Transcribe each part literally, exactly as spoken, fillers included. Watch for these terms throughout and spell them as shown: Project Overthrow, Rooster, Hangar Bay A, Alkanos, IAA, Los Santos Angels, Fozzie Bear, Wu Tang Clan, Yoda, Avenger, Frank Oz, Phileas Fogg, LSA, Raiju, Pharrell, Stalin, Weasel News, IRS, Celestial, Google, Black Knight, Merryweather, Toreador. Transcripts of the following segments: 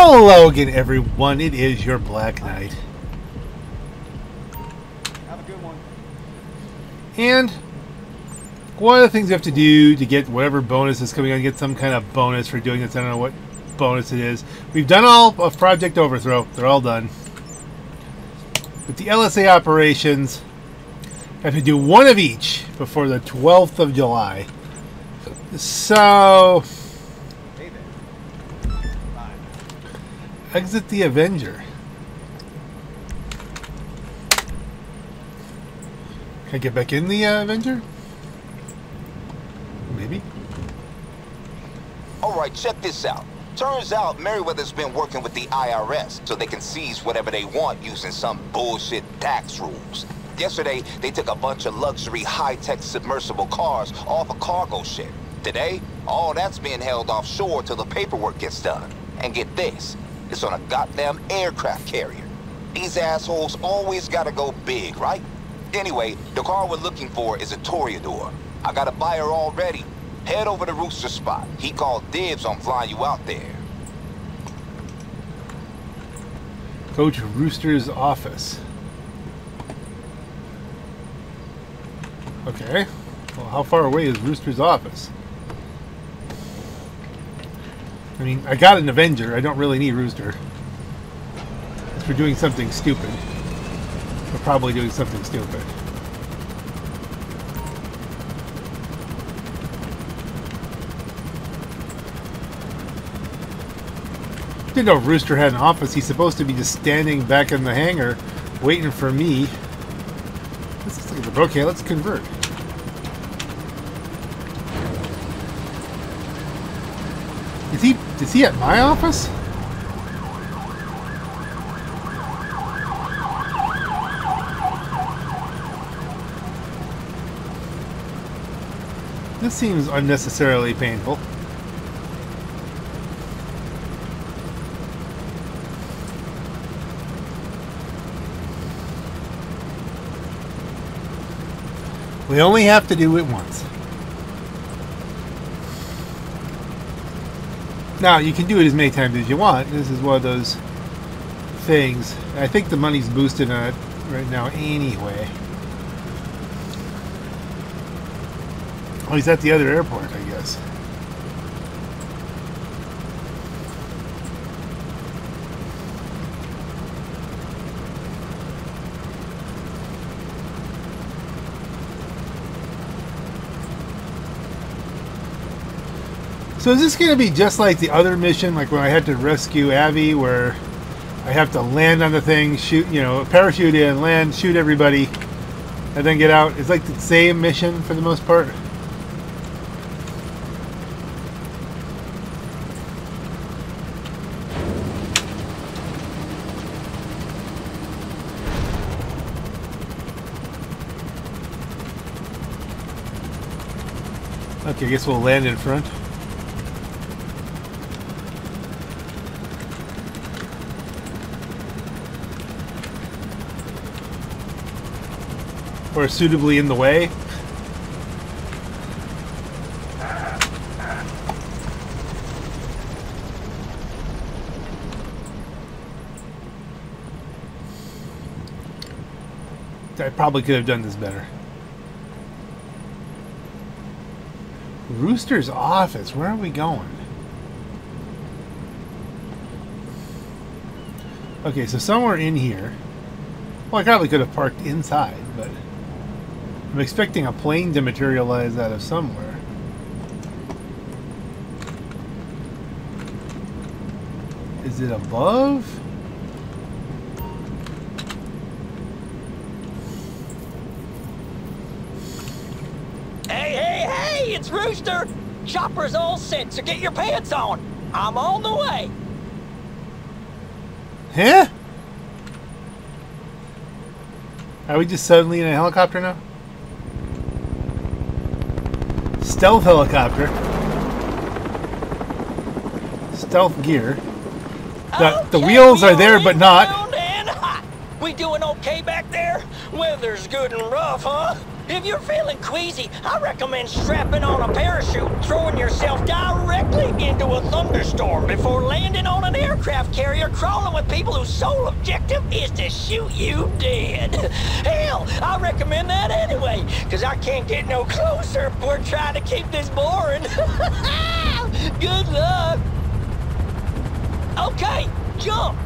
Hello again, everyone. It is your Black Knight. Have a good one. And one of the things you have to do to get whatever bonus is coming on, get some kind of bonus for doing this. I don't know what bonus it is. We've done all of Project Overthrow. They're all done. With the L S A operations, I have to do one of each before the twelfth of July. So... exit the Avenger. Can I get back in the uh, Avenger? Maybe. Alright, check this out. Turns out Merryweather's been working with the I R S so they can seize whatever they want using some bullshit tax rules. Yesterday, they took a bunch of luxury high-tech submersible cars off a cargo ship. Today, all that's being held offshore till the paperwork gets done. And get this. It's on a goddamn aircraft carrier. These assholes always gotta go big, right? Anyway, the car we're looking for is a Toreador. I got a buyer already. Head over to Rooster's spot. He called dibs on flying you out there. Go to Rooster's office. Okay. Well, how far away is Rooster's office? I mean, I got an Avenger. I don't really need Rooster. If we're doing something stupid. We're probably doing something stupid. Didn't know Rooster had an office. He's supposed to be just standing back in the hangar, waiting for me. Let's look at the okay, let's convert. Is he, is he at my office? This seems unnecessarily painful. We only have to do it once. Now, you can do it as many times as you want. This is one of those things. I think the money's boosted on it right now anyway. Oh, he's at the other airport, I guess. So is this going to be just like the other mission, like when I had to rescue Abby, where I have to land on the thing, shoot, you know, parachute in, land, shoot everybody, and then get out? It's like the same mission for the most part. Okay, I guess we'll land in front. Or suitably in the way. I probably could have done this better. Rooster's office. Where are we going? Okay, so somewhere in here. Well, I probably could have parked inside, but... I'm expecting a plane to materialize out of somewhere. Is it above? Hey, hey, hey! It's Rooster! Chopper's all set, so get your pants on! I'm on the way! Huh? Are we just suddenly in a helicopter now? Stealth helicopter. Stealth gear. The, okay, the wheels are there, but not. And hot. We doing okay back there? Weather's good and rough, huh? If you're feeling queasy, I recommend strapping on a parachute, throwing yourself directly into a thunderstorm before landing on an aircraft. aircraft carrier crawling with people whose sole objective is to shoot you dead. Hell, I recommend that anyway, because I can't get no closer if we're trying to keep this boring. Good luck. Okay, jump.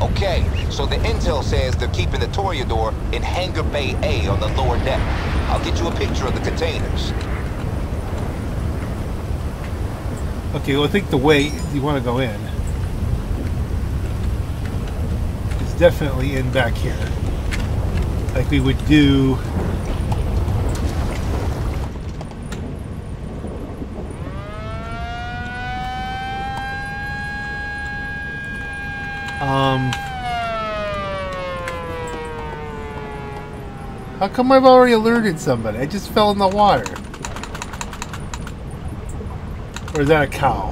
Okay, so the intel says they're keeping the Toreador in Hangar Bay A on the lower deck. I'll get you a picture of the containers. Okay, well, I think the way you want to go in is definitely in back here. Like we would do... Um, how come I've already alerted somebody? I just fell in the water. Or is that a cow?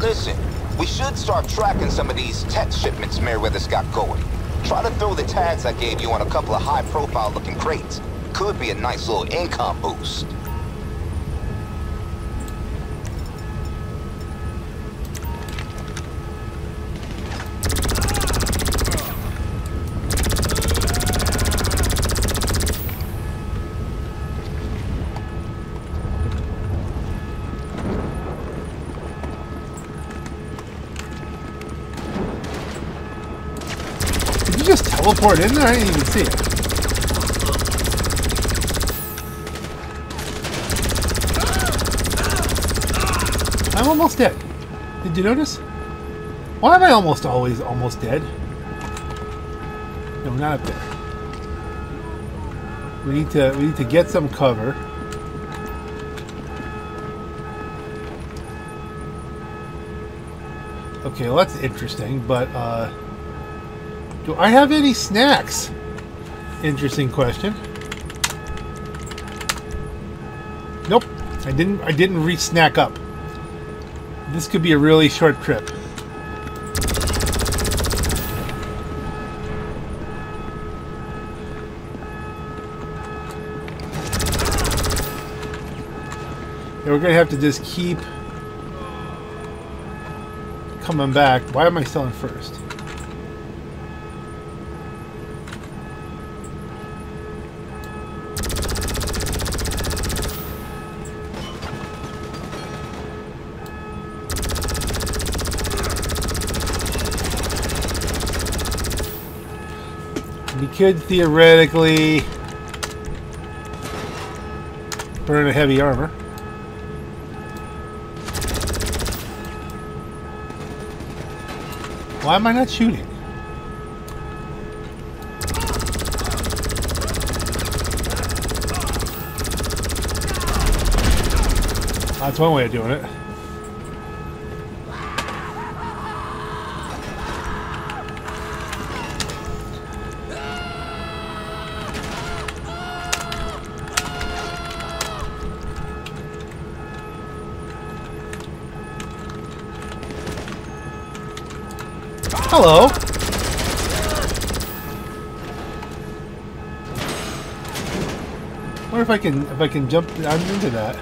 Listen, we should start tracking some of these tech shipments Merryweather's got going. Try to throw the tags I gave you on a couple of high-profile looking crates. Could be a nice little income boost. Teleport in there? I didn't even see it. I'm almost dead. Did you notice? Why am I almost always almost dead? No, not up there. We need to we need to get some cover. Okay, well that's interesting, but uh do I have any snacks? Interesting question. Nope, I didn't. I didn't re-snack up. This could be a really short trip. And we're gonna have to just keep coming back. Why am I still in first? Could theoretically burn a heavy armor. Why am I not shooting? That's one way of doing it. Hello. I wonder if I can if I can jump I'm into that.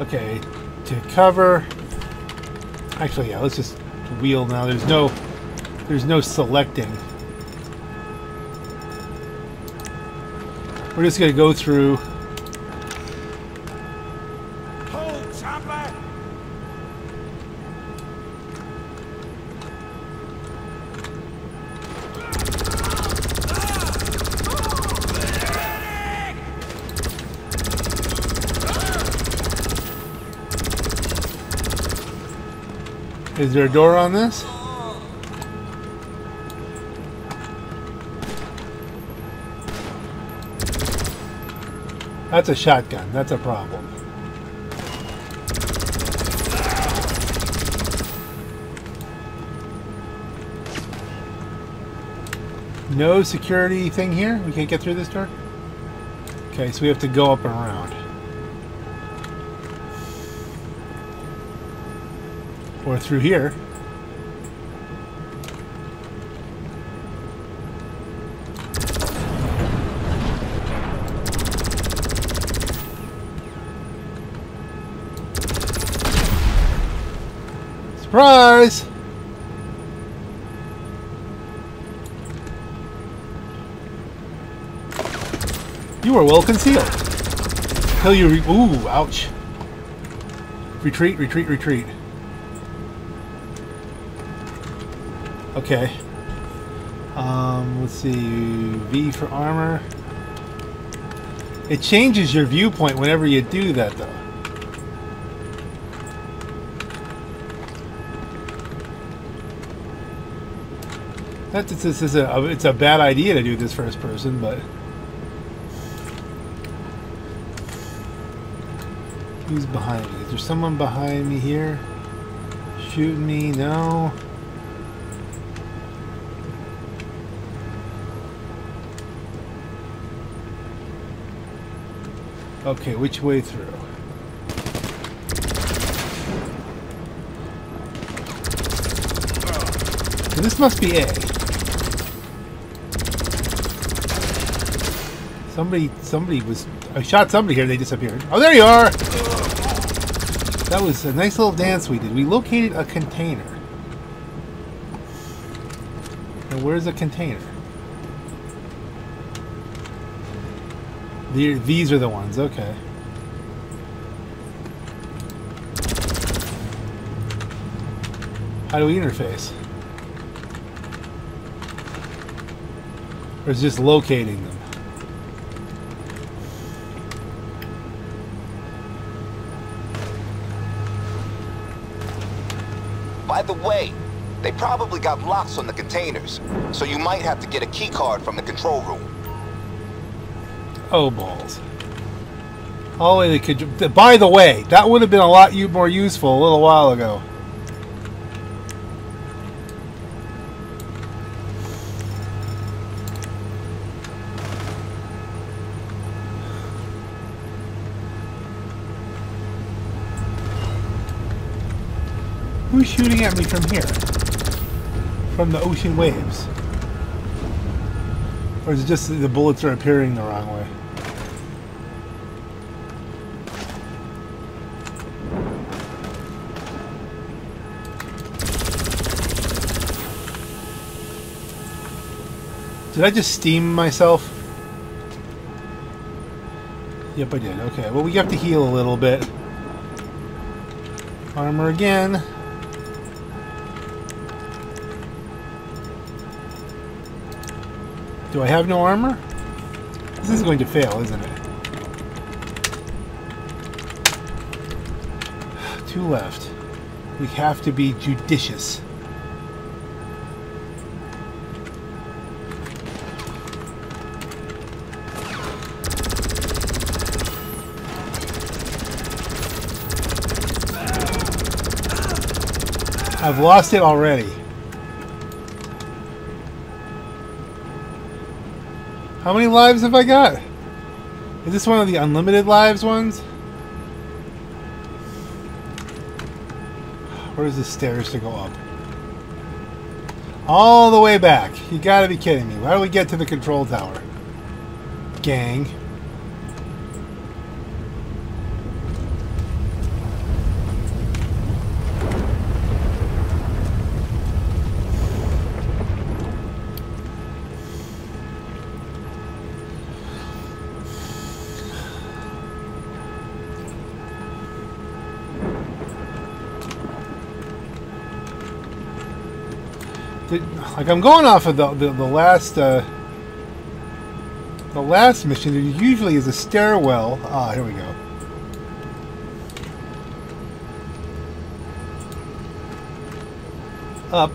Okay, to cover. Actually, yeah, let's just wheel now. There's no, there's no selecting. We're just gonna go through. Hold, chopper. Is there a door on this? That's a shotgun. That's a problem. No security thing here? We can't get through this door? Okay, so we have to go up and around. Or through here. Surprise! You are well concealed. Until you re ooh, ouch. Retreat, retreat, retreat. Okay. Um, let's see. V for armor. It changes your viewpoint whenever you do that, though. That's this is a it's a bad idea to do this first person, but who's behind me? Is there someone behind me here? Shooting me? No. Okay, which way through? So this must be A. Somebody, somebody was... I shot somebody here, they disappeared. Oh, there you are! That was a nice little dance we did. We located a container. Now, where's the container? The, these are the ones, okay. How do we interface? Or is it just locating them? By the way, they probably got locks on the containers, so you might have to get a key card from the control room. Oh, balls. Oh, they could. By the way, that would have been a lot more useful a little while ago. Who's shooting at me from here? From the ocean waves? Or is it just the bullets are appearing the wrong way? Did I just steam myself? Yep, I did. Okay, well, we have to heal a little bit. Armor again. Do I have no armor? This is going to fail, isn't it? Two left. We have to be judicious. I've lost it already. How many lives have I got? Is this one of the unlimited lives ones? Where's the stairs to go up? All the way back. You gotta be kidding me. How do we get to the control tower? Gang. Like, I'm going off of the, the, the last, uh, the last mission. There usually is a stairwell. Ah, here we go. Up.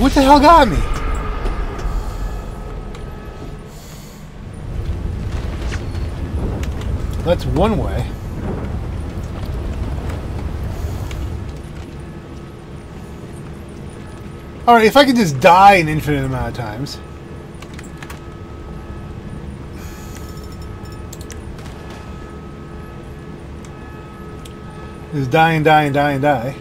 What the hell got me? That's one way. Alright, if I could just die an infinite amount of times. Just die and die and die and die.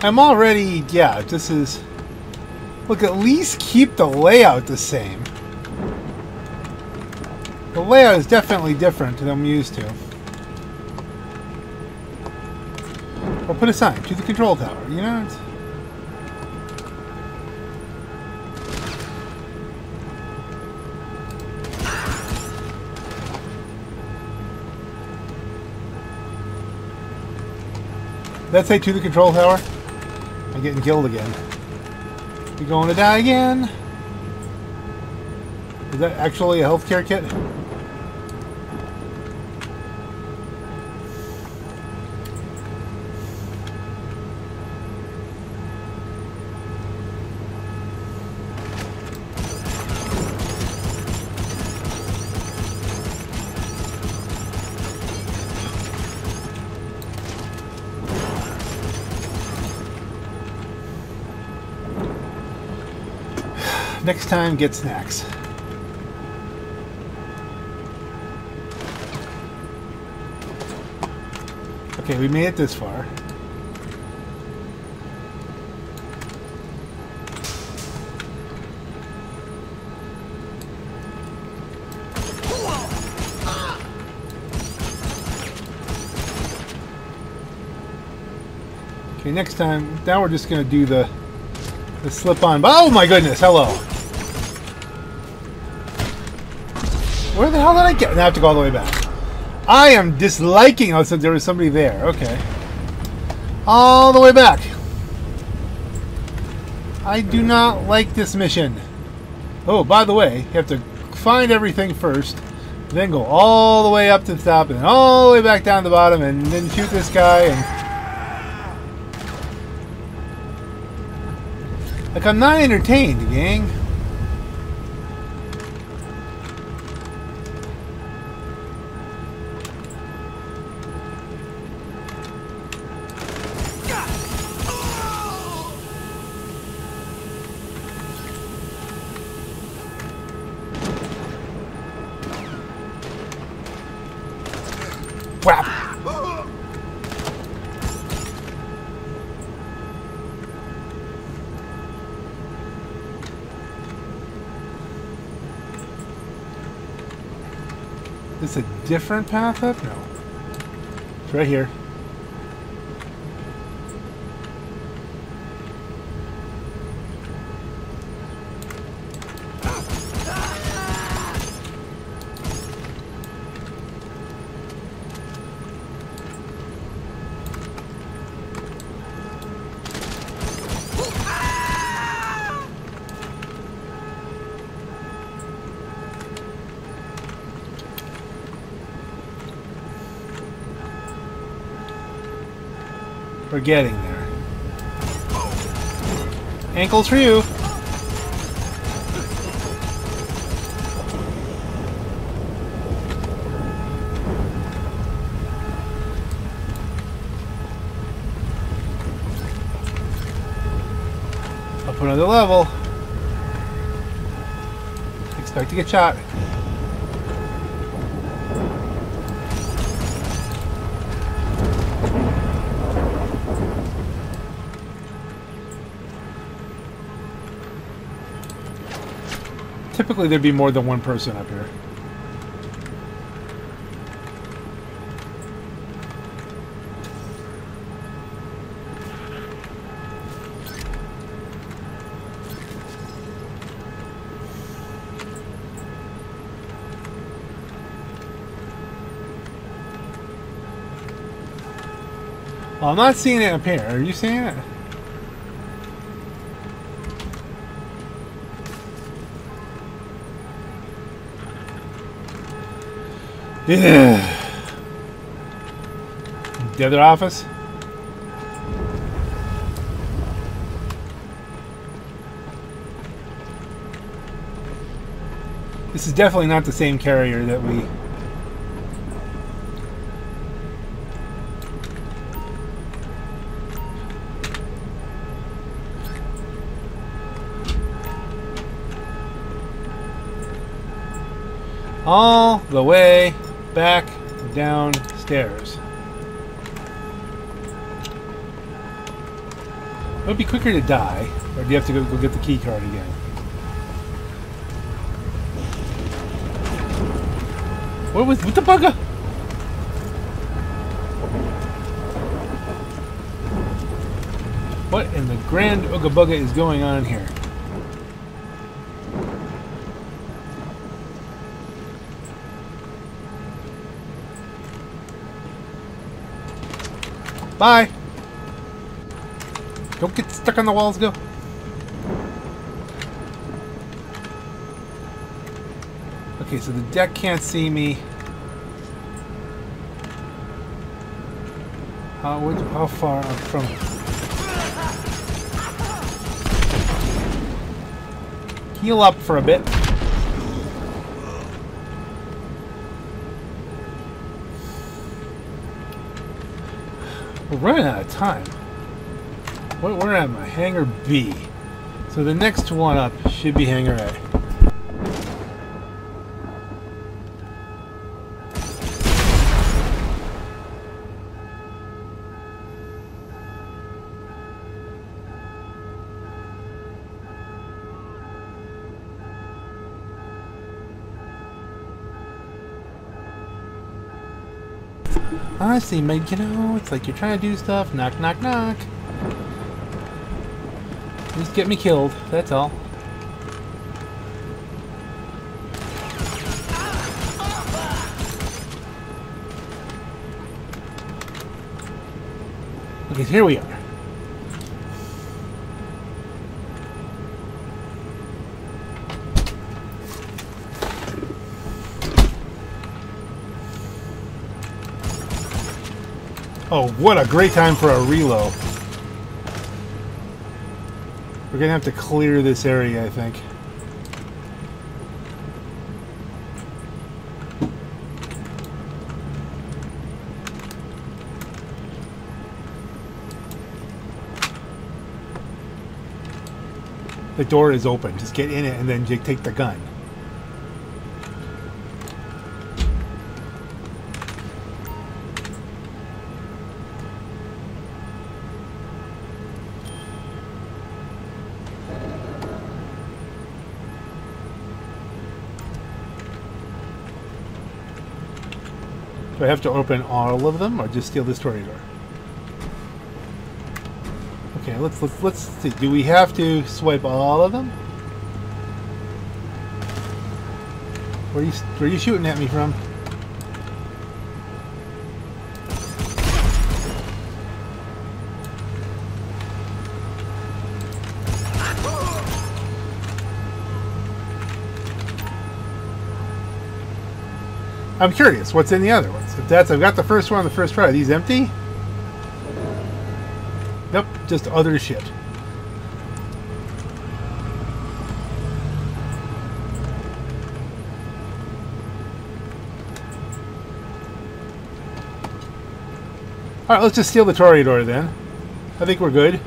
I'm already, yeah, this is... Look, at least keep the layout the same. The layout is definitely different than I'm used to. Or put a sign to the control tower, you know? It's... That say to the control tower? I'm getting killed again. You going to die again? Is that actually a healthcare kit? Next time, get snacks. Okay, we made it this far. Okay, next time, now we're just gonna do the, the slip on. Oh my goodness, hello. Where the hell did I get? Now I have to go all the way back. I am disliking. Oh, so there was somebody there. Okay. All the way back. I do not like this mission. Oh, by the way, you have to find everything first, then go all the way up to the top, and then all the way back down to the bottom, and then shoot this guy. And... Like, I'm not entertained, gang. Is this a different path up? No. It's right here. We're getting there. Ankles for you. Up another level. Expect to get shot. Typically, there'd be more than one person up here. Well, I'm not seeing it up here. Are you seeing it? Yeah. The other office? This is definitely not the same carrier that we... All the way back downstairs. It would be quicker to die, or do you have to go, go get the key card again? What was with the bugger? What in the grand Ooga Bugga is going on here? Bye. Don't get stuck on the walls, go. Okay, so the deck can't see me. How, would, how far up from... Heal up for a bit. We're running out of time. Where, where am I? Hangar B. So the next one up should be Hangar A. Honestly, mate, you know, it's like you're trying to do stuff. Knock, knock, knock. Just get me killed. That's all. Okay, so here we are. Oh, what a great time for a reload. We're gonna have to clear this area, I think. The door is open. Just get in it and then you take the gun. Do I have to open all of them, or just steal this Toreador? Okay, let's let's let's see. Do we have to swipe all of them? Where are you where are you shooting at me from? I'm curious what's in the other ones. If that's, I've got the first one on the first try. Are these empty? Nope, just other shit. Alright, let's just steal the Toreador then. I think we're good.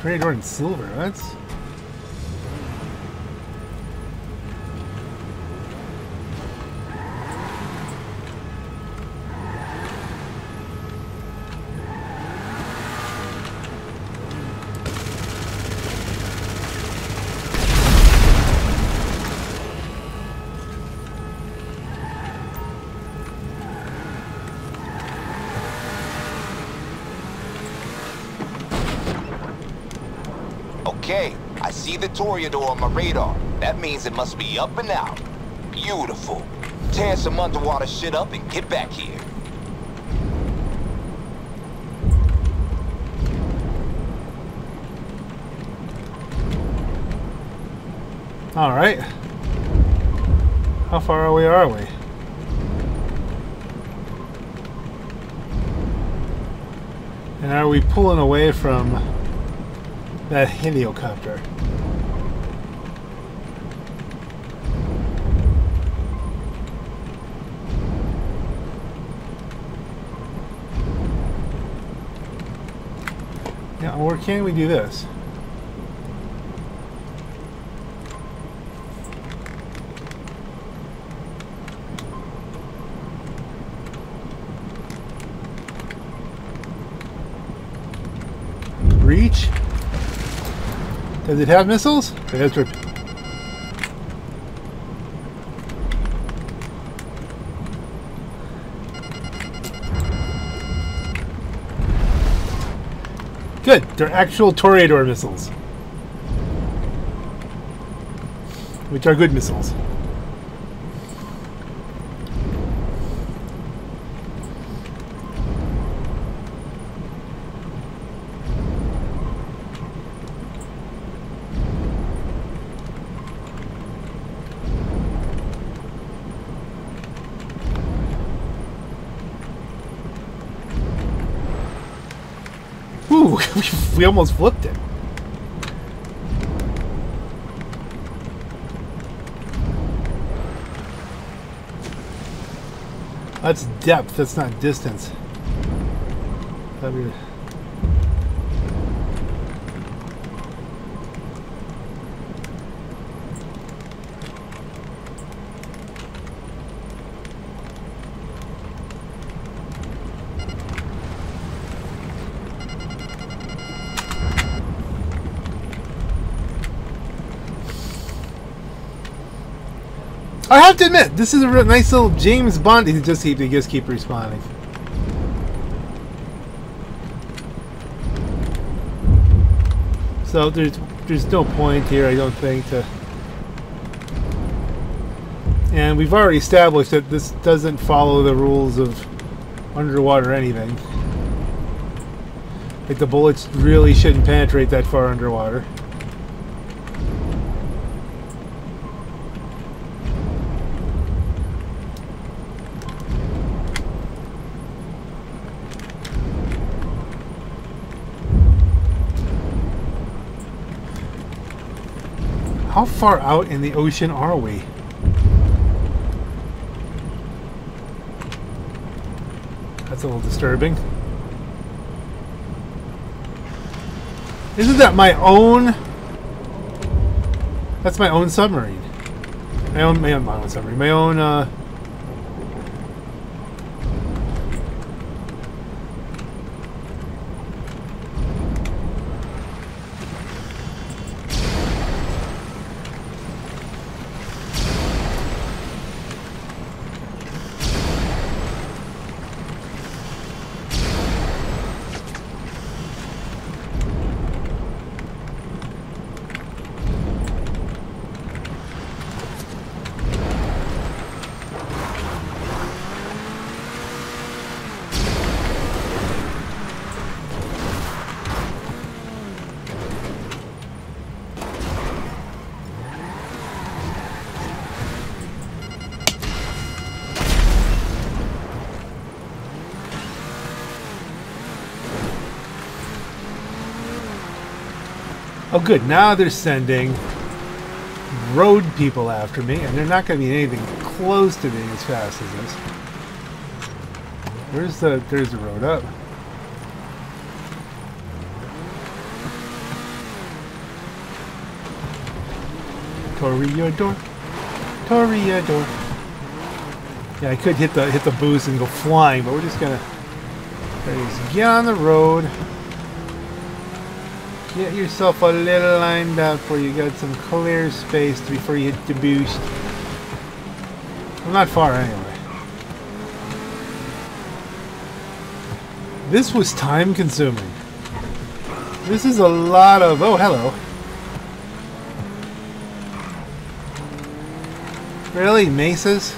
Toreador in silver, that's... The Toreador on my radar. That means it must be up and out. Beautiful. Tear some underwater shit up and get back here. All right. How far away are we? And are we pulling away from that heliocopter? Now, or can we do this? Reach? Does it have missiles? It has to. Good. They're actual Toreador missiles, which are good missiles. We almost flipped it. That's depth, that's not distance. That'd be... I have to admit, this is a real nice little James Bond. He just keep, he just keep responding. So there's there's no point here, I don't think. To and we've already established that this doesn't follow the rules of underwater anything. Like the bullets really shouldn't penetrate that far underwater. How far out in the ocean are we? That's a little disturbing. Isn't that my own? That's my own submarine. My own, my own, my own submarine. My own. Uh, Oh good, now they're sending road people after me, and they're not going to be anything close to being as fast as this. Where's the, there's the road up. Toreador, Toreador. Yeah, I could hit the, hit the boost and go flying, but we're just going to get on the road. Get yourself a little lined up where you got some clear space before you hit the boost. Well, not far anyway. This was time consuming. This is a lot of... Oh, hello. Really? Mesas?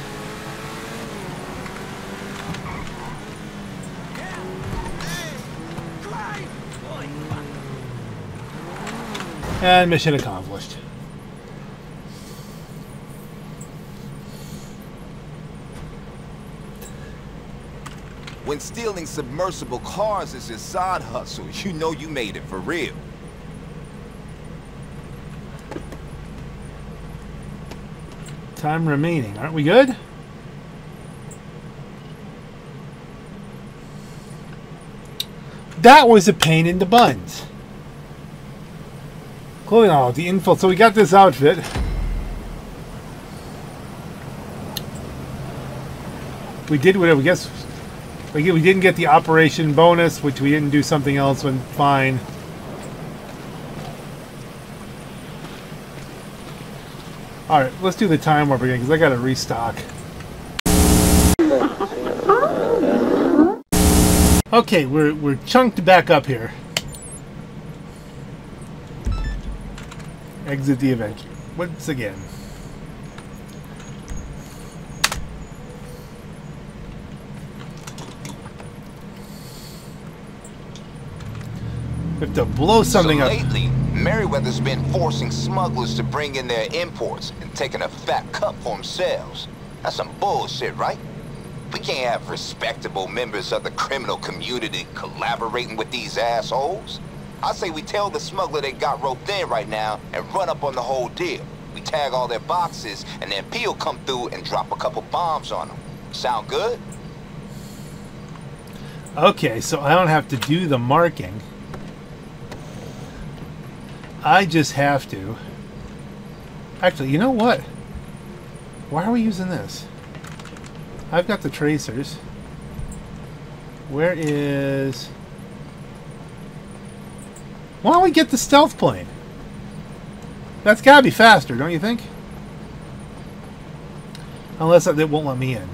And mission accomplished. When stealing submersible cars is your side hustle, you know you made it for real. Time remaining. Aren't we good? That was a pain in the buns. Clothing all the info. So we got this outfit. We did whatever. I guess we didn't get the operation bonus, which we didn't do something else. When fine. All right, let's do the time warp again because I got to restock. Okay, we're we're chunked back up here. Exit the event once again. We have to blow something so lately, up. Lately, Merryweather's been forcing smugglers to bring in their imports and taking a fat cut for themselves. That's some bullshit, right? We can't have respectable members of the criminal community collaborating with these assholes. I say we tell the smuggler they got roped in right now and run up on the whole deal. We tag all their boxes and then P will come through and drop a couple bombs on them. Sound good? Okay, so I don't have to do the marking. I just have to. Actually, you know what? Why are we using this? I've got the tracers. Where is... Why don't we get the stealth plane? That's gotta be faster, don't you think? Unless it won't let me in.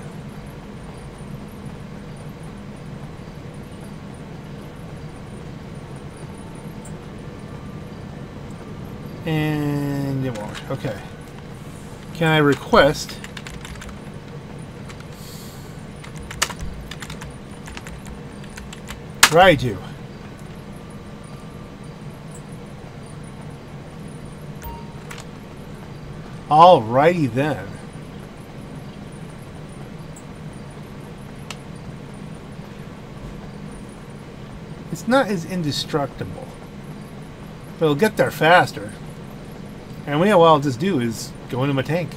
And it won't. Okay. Can I request... Raiju. Alrighty then. It's not as indestructible, but it'll get there faster. And what I'll just do is go into my tank.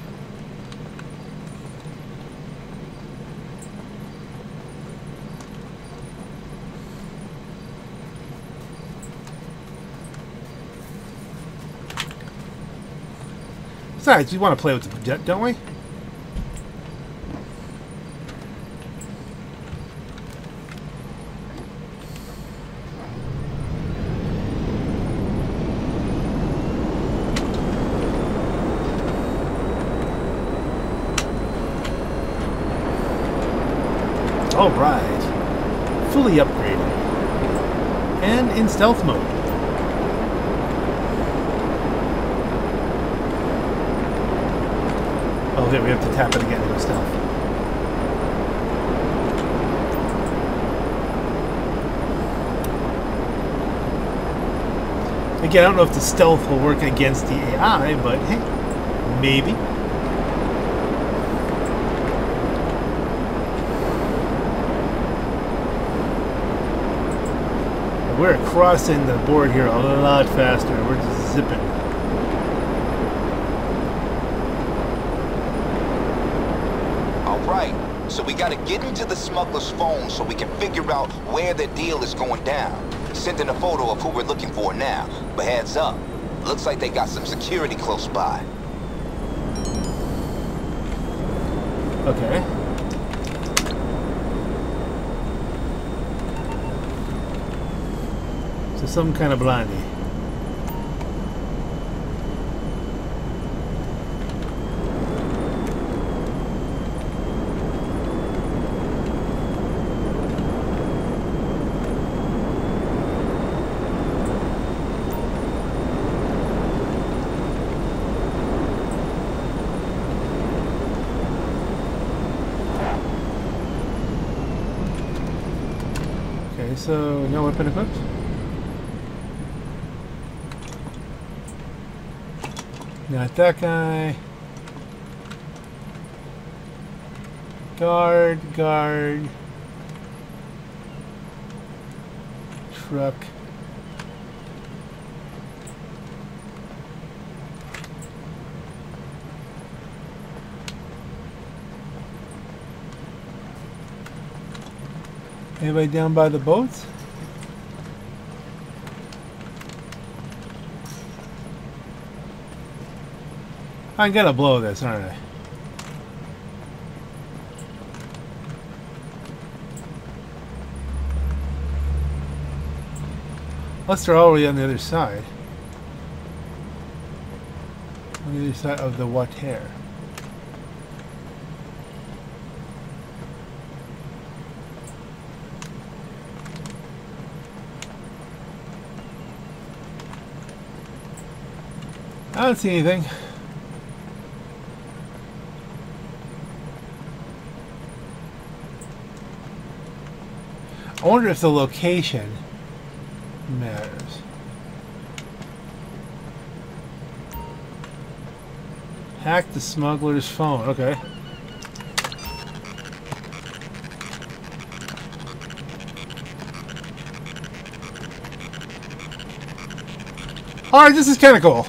Besides, we want to play with the jet, don't we? All right, fully upgraded and in stealth mode. There, we have to tap it again with stealth. Again, I don't know if the stealth will work against the A I, but hey, maybe. We're crossing the board here a lot faster. We're just zipping. So we gotta get into the smuggler's phone so we can figure out where the deal is going down. Send in a photo of who we're looking for now. But heads up, looks like they got some security close by. Okay. So some kind of blindie. So, no weapon equipped. Not that guy. Guard, guard. truck. Anybody down by the boats? I'm gonna blow this, aren't I? Unless they're already on the other side. On the other side of the water. I don't see anything. I wonder if the location matters. Hack the smuggler's phone. Okay. All right, this is kind of cool.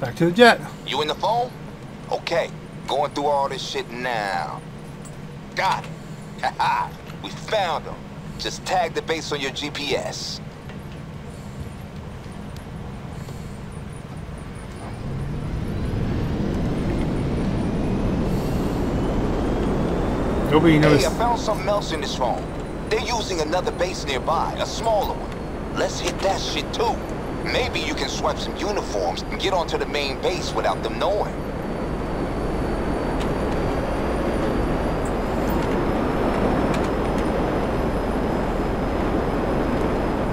Back to the jet. You in the phone? Okay. Going through all this shit now. Got it. Haha. We found them. Just tag the base on your G P S. Nobody knows. Hey, I found something else in this phone. They're using another base nearby, a smaller one. Let's hit that shit too. Maybe you can swap some uniforms and get onto the main base without them knowing.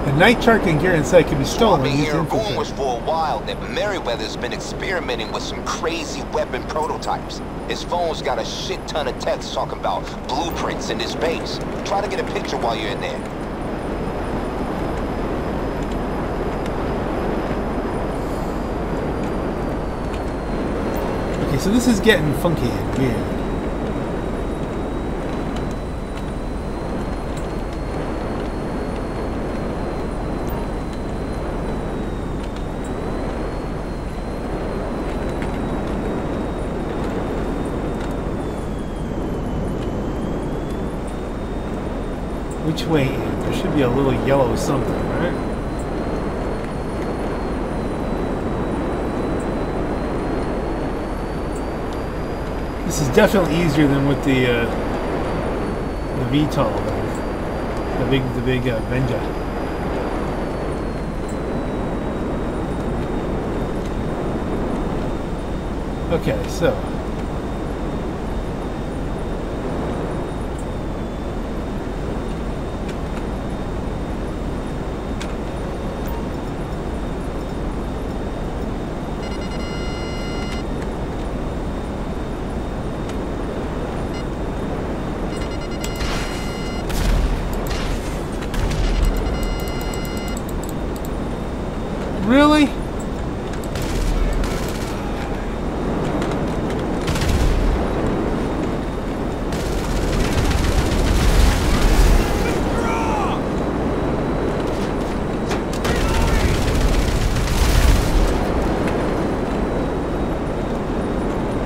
The night targeting gear inside can be stolen. Swapping gear rumors for a while that Merryweather's been experimenting with some crazy weapon prototypes. His phone's got a shit ton of texts talking about blueprints in his base. Try to get a picture while you're in there. So this is getting funky and weird. Which way? There should be a little yellow something, right? This is definitely easier than with the uh, the V TOL, the big the big uh, Avenger. Okay, so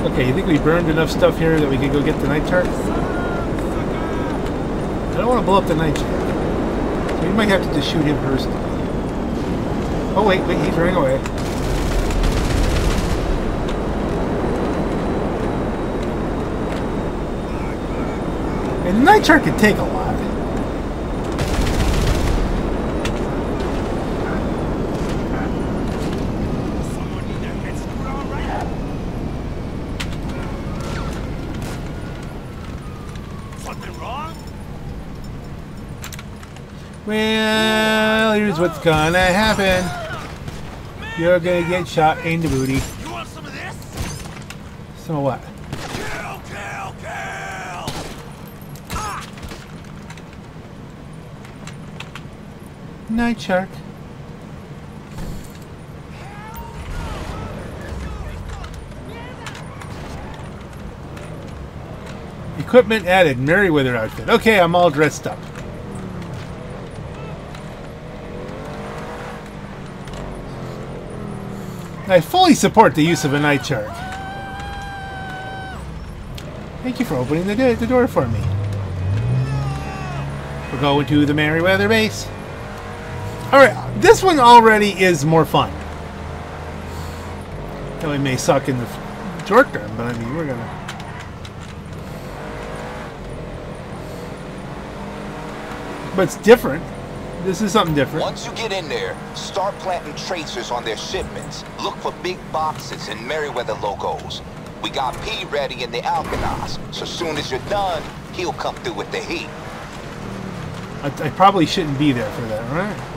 okay, you think we burned enough stuff here that we could go get the night chart? I don't want to blow up the night chart. So we might have to just shoot him first. Oh wait, wait, he's running away. And the night chart can take a lot. What's gonna happen? You're gonna get shot in the booty. You want some of this? So what? Night Shark. Equipment added. Merryweather outfit. Okay, I'm all dressed up. I fully support the use of a night shark. Thank you for opening the, the door for me. We're going to the Merryweather base. Alright, this one already is more fun. Though it may suck in the short term, but I mean, we're gonna... But it's different. This is something different. Once you get in there, start planting tracers on their shipments. Look for big boxes and Merryweather logos. We got P ready in the Alkanos, so soon as you're done, he'll come through with the heat. I, I probably shouldn't be there for that, right?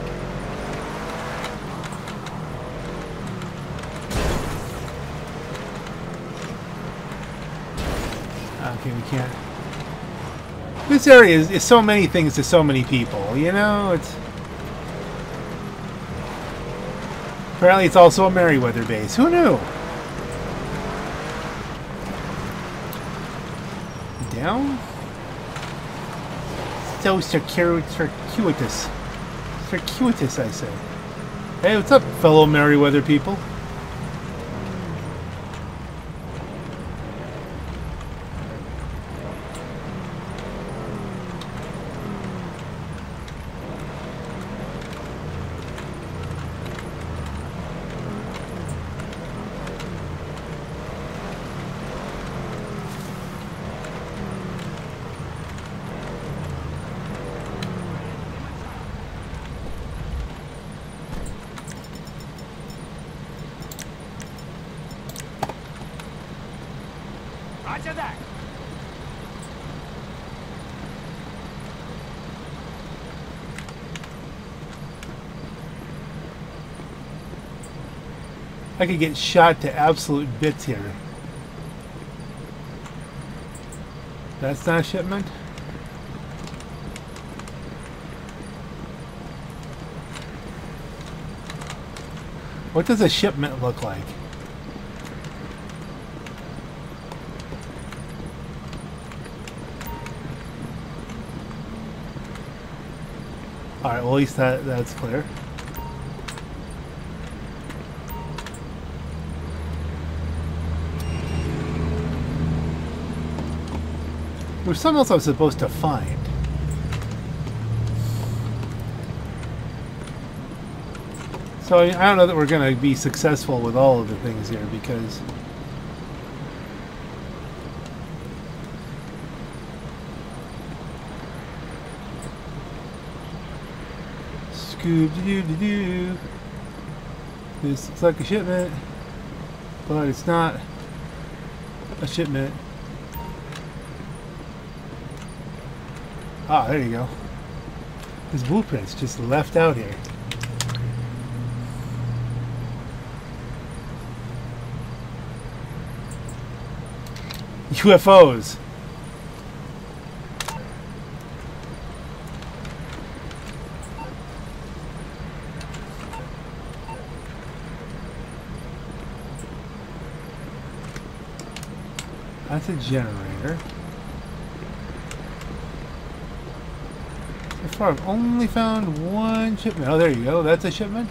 Okay, we can't. This area is, is so many things to so many people, you know? It's apparently it's also a Merryweather base. Who knew? Down? So circuitous. Circuitous, I say. Hey, what's up, fellow Merryweather people? I could get shot to absolute bits here. That's not a shipment? What does a shipment look like? Alright, well at least that, that's clear. There's something else I was supposed to find. So I don't know that we're going to be successful with all of the things here because... Scoob-doo-doo-doo-doo. This looks like a shipment, but it's not a shipment. Ah, there you go. This blueprint's just left out here. U F Os. That's a generator. I've only found one shipment. Oh, there you go. That's a shipment.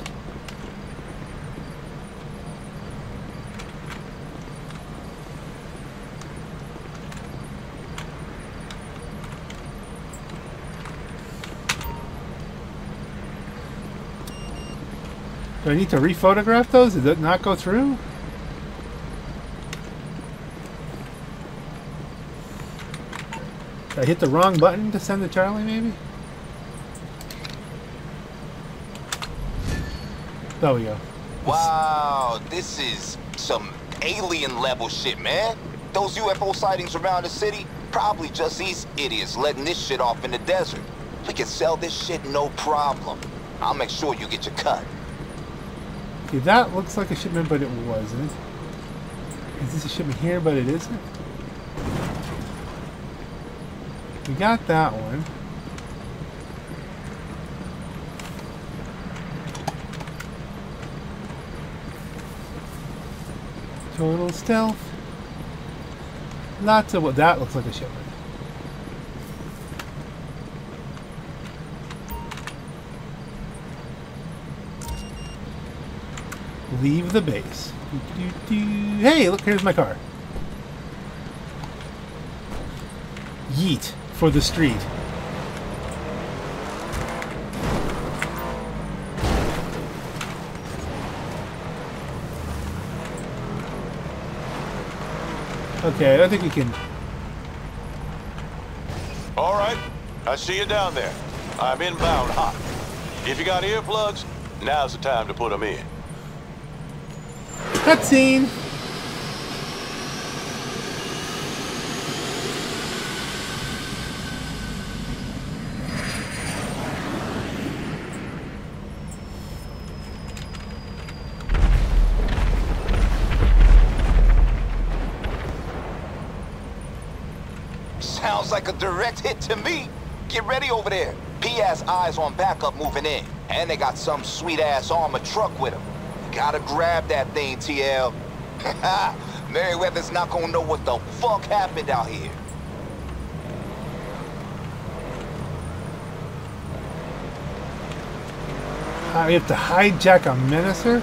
Do I need to re-photograph those? Did it not go through? Did I hit the wrong button to send to Charlie, maybe? There we go. Wow, this is some alien level shit, man. Those U F O sightings around the city, probably just these idiots letting this shit off in the desert. We can sell this shit no problem. I'll make sure you get your cut. Okay, that looks like a shipment, but it wasn't. Is this a shipment here, but it isn't? We got that one. Total stealth. Lots of what that looks like a shipment. Leave the base. Do, do, do. Hey, look, here's my car. Yeet for the street. Okay, I don't think we can. All right, I see you down there. I'm inbound hot. If you got earplugs, now's the time to put them in. Cutscene. Sounds like a direct hit to me. Get ready over there. P S eyes on backup moving in, and they got some sweet ass armored truck with them. Gotta grab that thing, T L. Merryweather's not gonna know what the fuck happened out here. Uh, we have to hijack a menacer?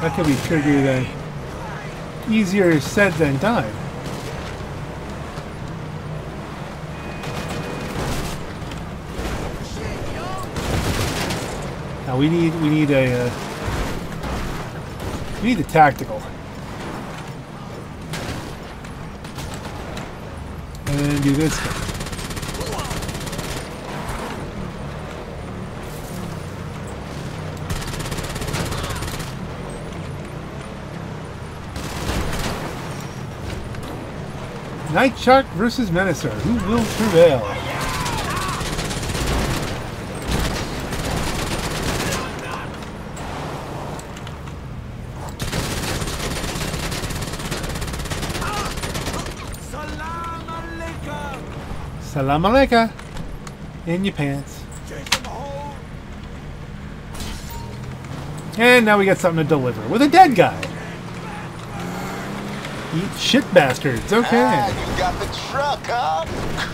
That could be trickier than... easier said than done. We need, we need a, uh, we need a tactical. And then do this thing. Nightshark versus Menacer. Who will prevail? Salam alaikum. In your pants. And now we got something to deliver with a dead guy. Eat shit bastards. Okay. Ah, you got the truck, huh?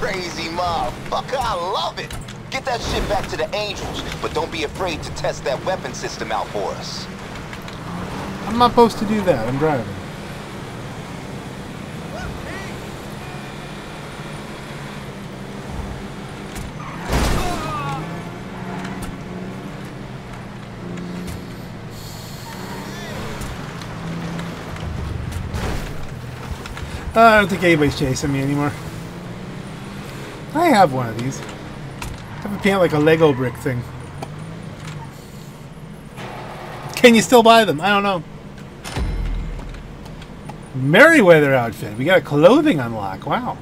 Crazy motherfucker. I love it. Get that shit back to the Angels, but don't be afraid to test that weapon system out for us. I'm not supposed to do that. I'm driving. Uh, I don't think anybody's chasing me anymore. I have one of these. I have a paint like a Lego brick thing. Can you still buy them? I don't know. Merryweather outfit. We got a clothing unlock. Wow.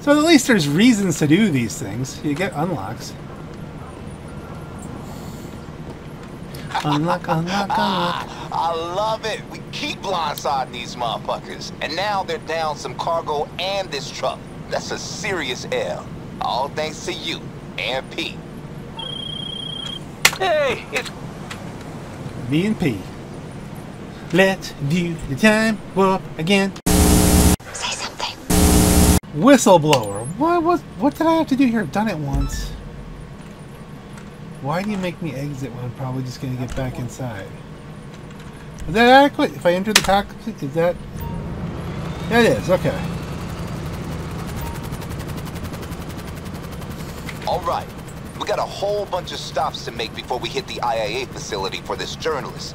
So at least there's reasons to do these things. You get unlocks. Unlock, unlock, unlock. I love it. We keep blindsiding these motherfuckers. And now they're down some cargo and this truck. That's a serious L. All thanks to you and P. Hey, it's... me and P. Let's view the time warp again. Say something. Whistleblower. What, what, what did I have to do here? I've done it once. Why do you make me exit when I'm probably just going to get back inside? Is that adequate? If I enter the cockpit, is that... that is, okay. Alright, we got a whole bunch of stops to make before we hit the I A A facility for this journalist.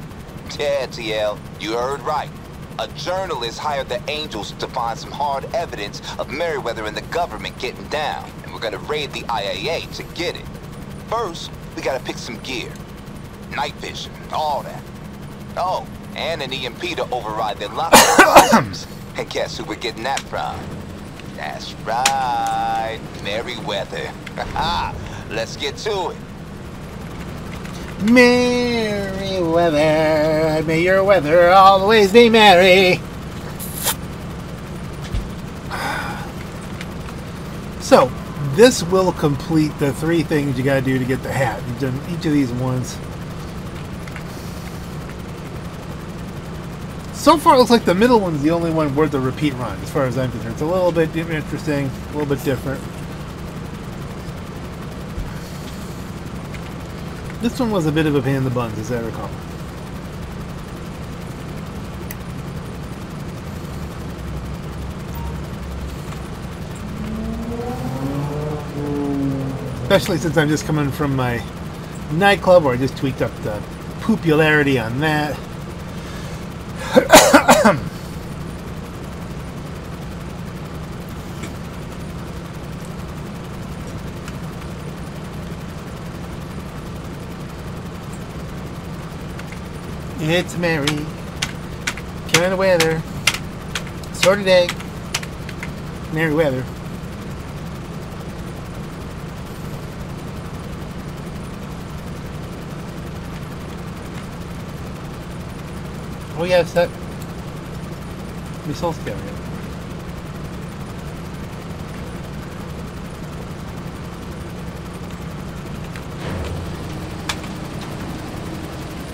Yeah, T L, you heard right. A journalist hired the Angels to find some hard evidence of Merryweather and the government getting down, and we're going to raid the I A A to get it. First, we gotta pick some gear. Night vision, all that. Oh, and an E M P to override their lockdowns. And guess who we're getting that from? That's right, Merryweather. Let's get to it. Merryweather, may your weather always be merry. So, this will complete the three things you got to do to get the hat. You've done each of these ones. So far, it looks like the middle one's the only one worth a repeat run, as far as I'm concerned. It's a little bit interesting, a little bit different. This one was a bit of a pain in the buns, as I recall. Especially since I'm just coming from my nightclub where I just tweaked up the popularity on that. It's merry, kind of weather, sort of day, merry weather. Oh yes, that missile scale.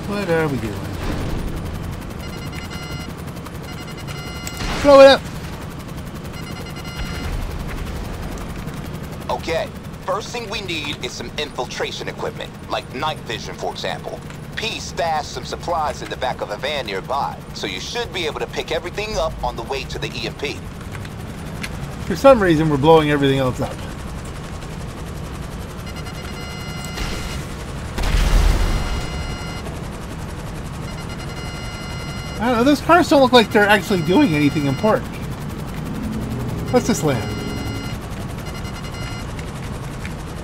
What are we doing? Throw it up. Okay, first thing we need is some infiltration equipment, like night vision, for example. P stashed some supplies in the back of a van nearby, so you should be able to pick everything up on the way to the E M P. For some reason, we're blowing everything else up. I don't know, those cars don't look like they're actually doing anything important. Let's just land.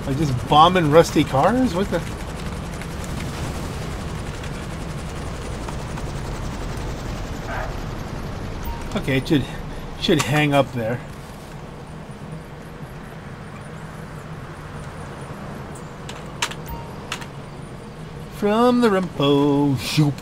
Like just bombing rusty cars? What the... Okay, it should should hang up there. From the Rumpo shoop.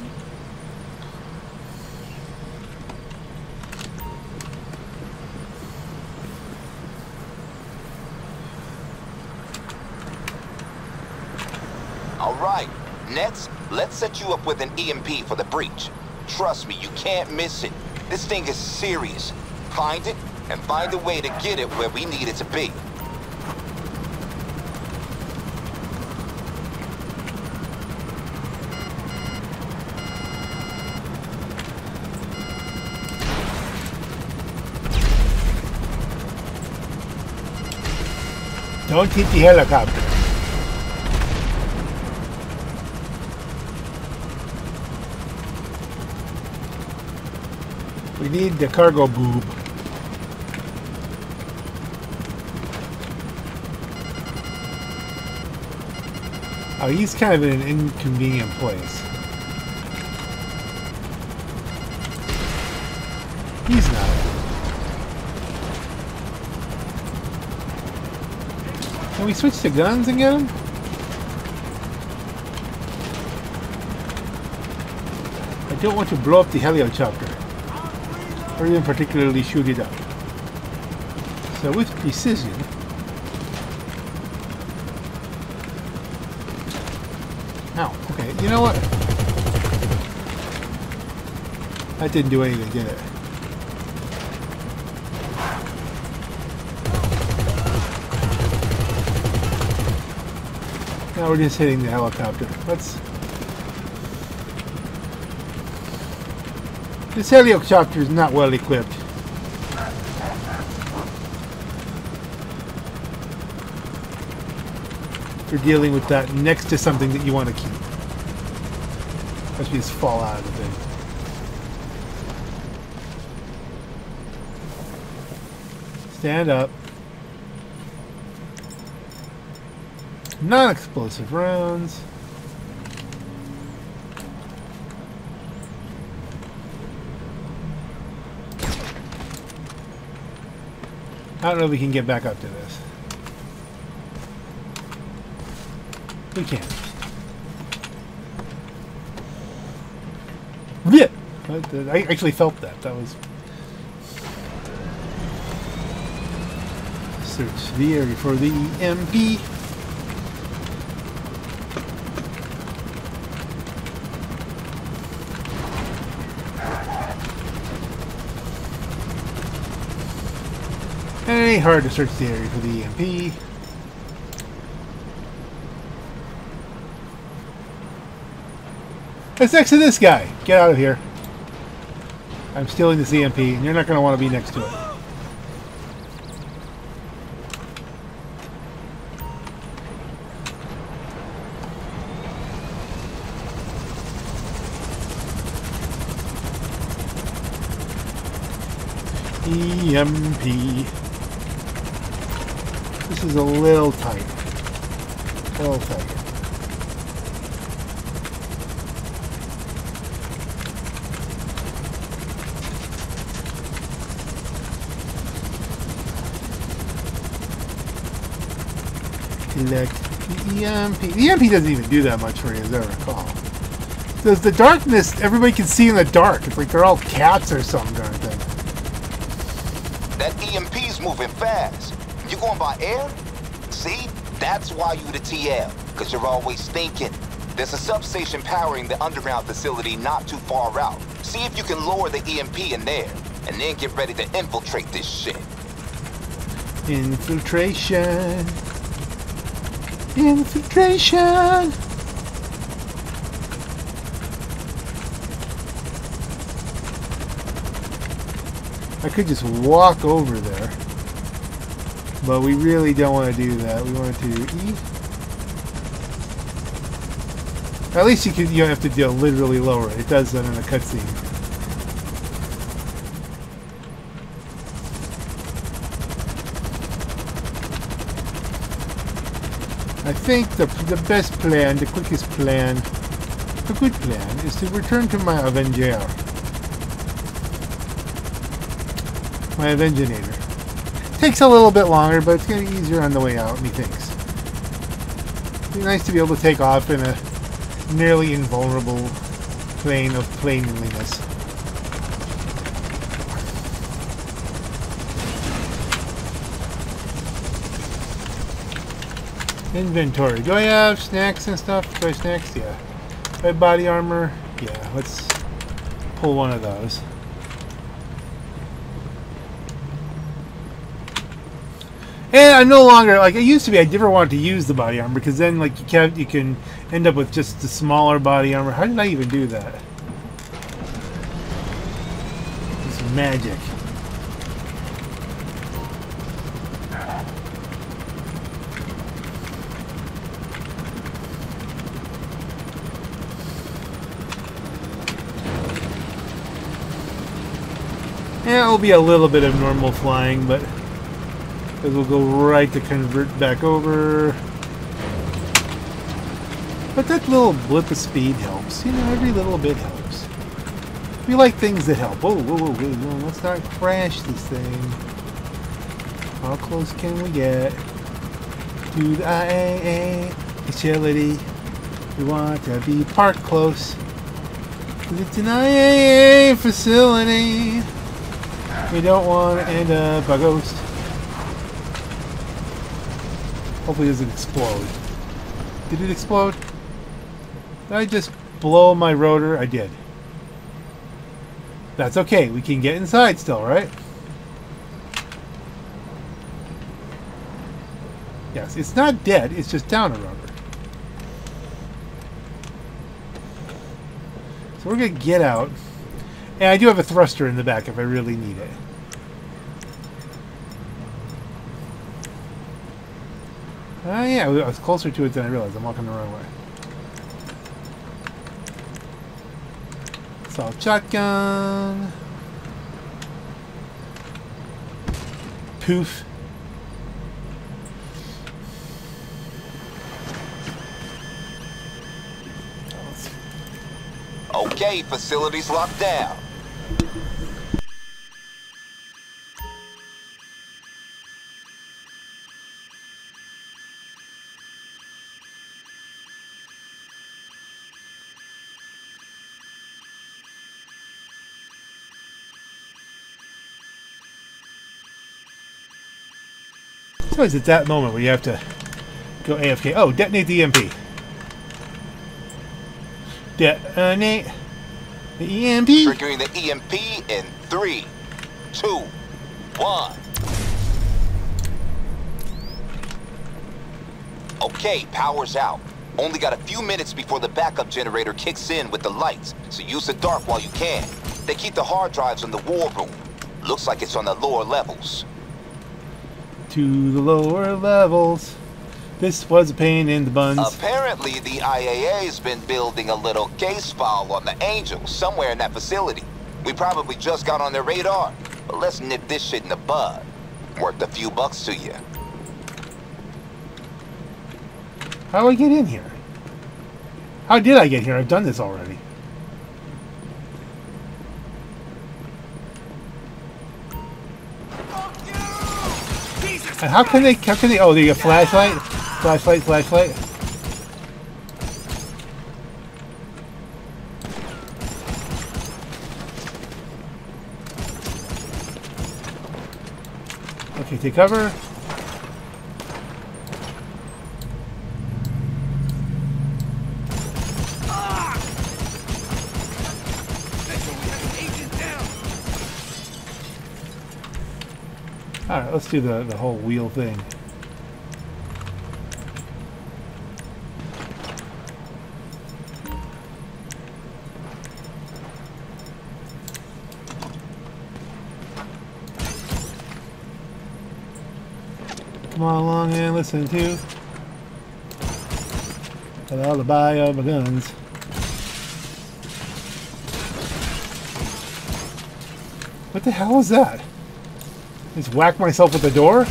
All right, next, let's set you up with an E M P for the breach. Trust me, you can't miss it. This thing is serious. Find it, and find a way to get it where we need it to be. Don't hit the helicopter. We need the cargo boob. Oh, he's kind of in an inconvenient place. He's not. Can we switch to guns again? I don't want to blow up the helicopter. Or even particularly shoot it up. So with precision, ow, okay, you know what? That didn't do anything, did it? Now we're just hitting the helicopter. Let's... This helicopter is not well equipped. You're dealing with that next to something that you want to keep. Unless you just fall out of the thing. Stand up. Non-explosive rounds. I don't know if we can get back up to this. We can. Yeah. I actually felt that. That was... Search the area for the E M P. It ain't hard to search the area for the E M P. It's next to this guy. Get out of here. I'm stealing this E M P, and you're not going to want to be next to it. E M P. This is a little tight. A little tight. Select the E M P. The E M P doesn't even do that much for you, as I recall. There's the darkness everybody can see in the dark. It's like they're all cats or something, darn thing. That E M P's moving fast. You going by air? See? That's why you the T L. Because you're always thinking. There's a substation powering the underground facility not too far out. See if you can lower the E M P in there. And then get ready to infiltrate this shit. Infiltration. Infiltration! I could just walk over there. But we really don't want to do that. We want to do E. At least you can, you don't have to deal literally lower it. It does that in a cutscene. I think the, the best plan, the quickest plan, the good plan, is to return to my Avenger. My Avenginator. Takes a little bit longer, but it's going to be easier on the way out, methinks. It'd be nice to be able to take off in a nearly invulnerable plane of plainliness. Inventory. Do I have snacks and stuff? Do I have snacks? Yeah. Do I have body armor? Yeah. Let's pull one of those. And I'm no longer, like, it used to be I never wanted to use the body armor because then, like, you can, you can end up with just the smaller body armor. How did I even do that? It's magic. Yeah, it'll be a little bit of normal flying, but we'll go right to convert back over. But that little blip of speed helps. You know, every little bit helps. We like things that help. Oh, whoa, whoa, whoa, whoa. Let's not crash this thing. How close can we get to the I A A facility? We want to be parked close. It's an I A A facility. We don't want to end up a ghost. Hopefully it doesn't explode. Did it explode? Did I just blow my rotor? I did. That's okay. We can get inside still, right? Yes, it's not dead. It's just down a rotor. So we're going to get out. And I do have a thruster in the back if I really need it. Oh uh, yeah, I was closer to it than I realized. I'm walking the wrong way. Assault shotgun. Poof. Okay, facilities locked down. Sometimes it's that moment where you have to go A F K. Oh, detonate the E M P. Detonate the E M P. Triggering the E M P in three, two, one. Okay, power's out. Only got a few minutes before the backup generator kicks in with the lights, so use the dark while you can. They keep the hard drives in the war room. Looks like it's on the lower levels. To the lower levels. This was a pain in the buns. Apparently, the I A A's been building a little case file on the Angel somewhere in that facility. We probably just got on their radar, but let's nip this shit in the bud. Worth a few bucks to you. How do I get in here? How did I get here? I've done this already. And how can they, how can they, oh, they get flashlight? Flashlight, flashlight. Okay, take cover. Alright, let's do the, the whole wheel thing. Come on along and listen to the lullaby of my guns. What the hell is that? Just whack myself with the door?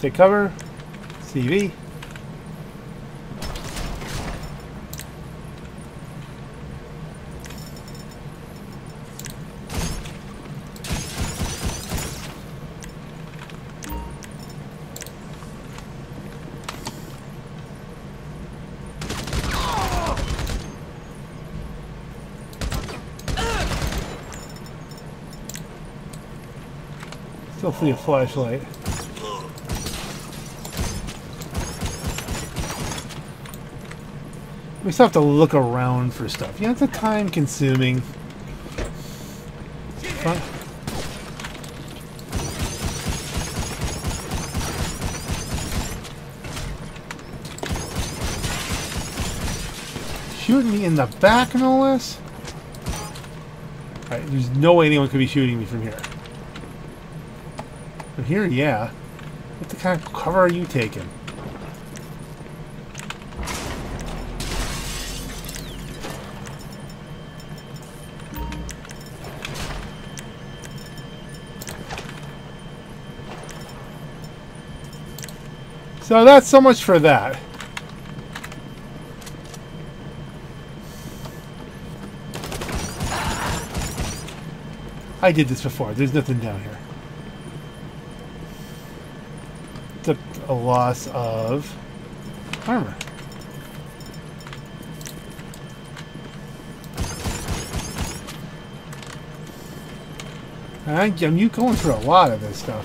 Take cover. C V. Still see a flashlight. We still have to look around for stuff. Yeah, it's a time consuming. Fun. Shooting me in the back, no less? Alright, there's no way anyone could be shooting me from here. Here, yeah. What the kind of cover are you taking? So that's so much for that. I did this before. There's nothing down here. A loss of armor. I'm going through a lot of this stuff.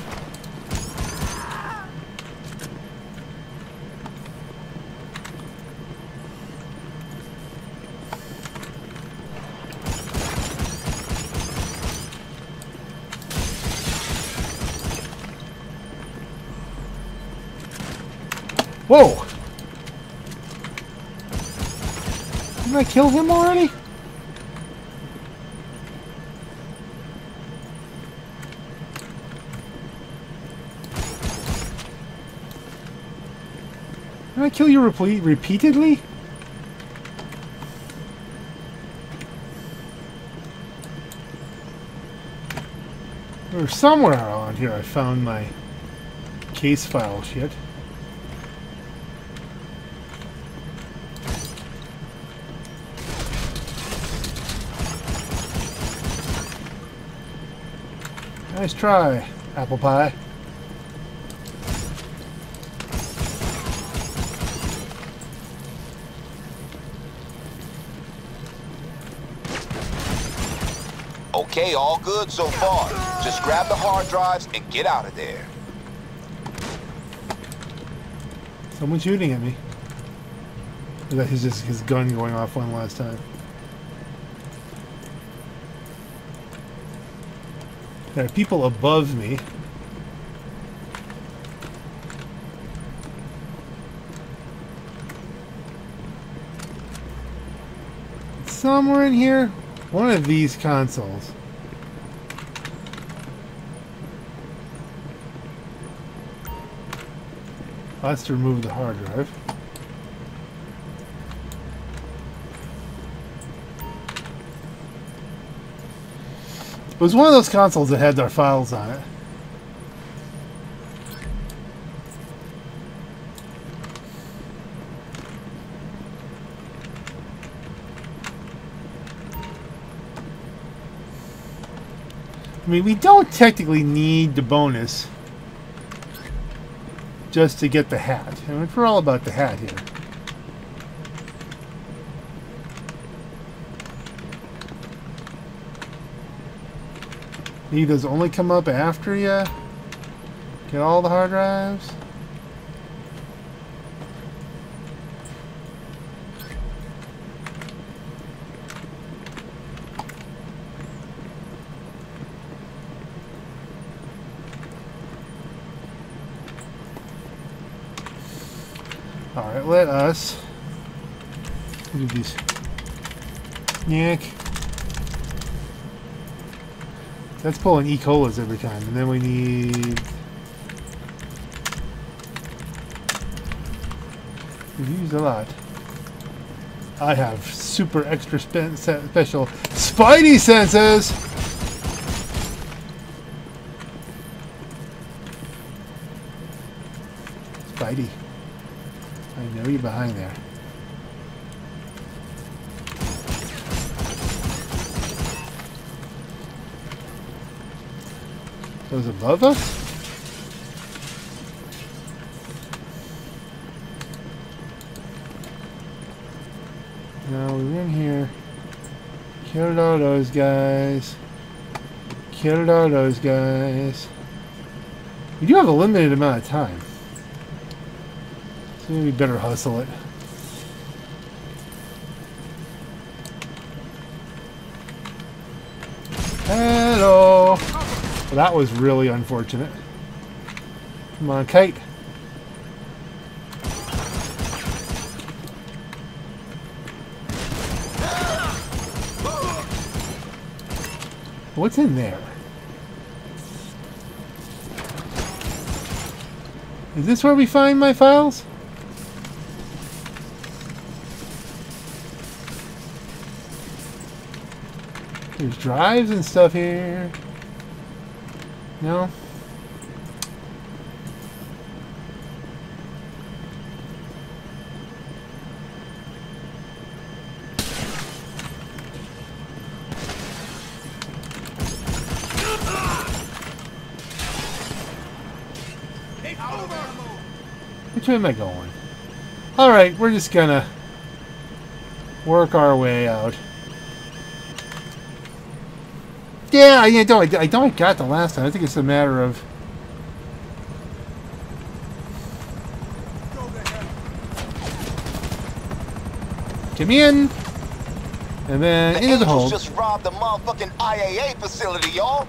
Whoa! Didn't I kill him already? Didn't I kill you repeat repeatedly? Or somewhere around here I found my case file shit. Nice try, apple pie. Okay, all good so far. Just grab the hard drives and get out of there. Someone's shooting at me. That is just his gun going off one last time. There are people above me. Somewhere in here, one of these consoles. Let's remove the hard drive. It was one of those consoles that had our files on it. I mean, we don't technically need the bonus just to get the hat. I mean, we're all about the hat here. Need those only come up after you get all the hard drives. Let us do this. Nick. That's pulling E. cola's every time. And then we need. We use a lot. I have super extra spe special Spidey senses! Spidey. I know you're behind there. Those above us? No, we're in here. Killed all those guys. Killed all those guys. We do have a limited amount of time. We better hustle it. Hello. Well, that was really unfortunate. Come on, kite. What's in there? Is this where we find my files? There's drives and stuff here. No? Which way am I going? Alright, we're just gonna work our way out. Yeah, I don't. I don't got the last time. I think it's a matter of. Come in, and then into the hole. Just robbed the motherfucking I A A facility, y'all.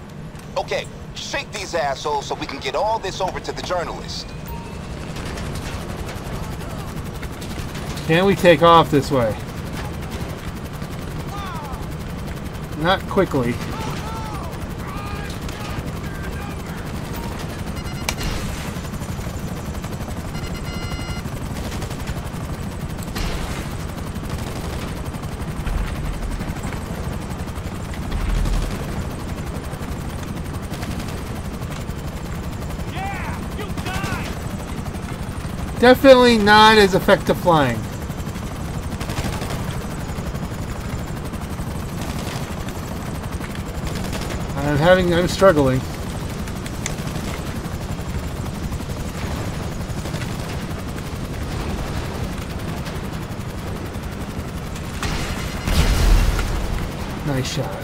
Okay, shake these assholes so we can get all this over to the journalist. Can we take off this way? Not quickly. Definitely not as effective flying. I'm having, I'm struggling. Nice shot.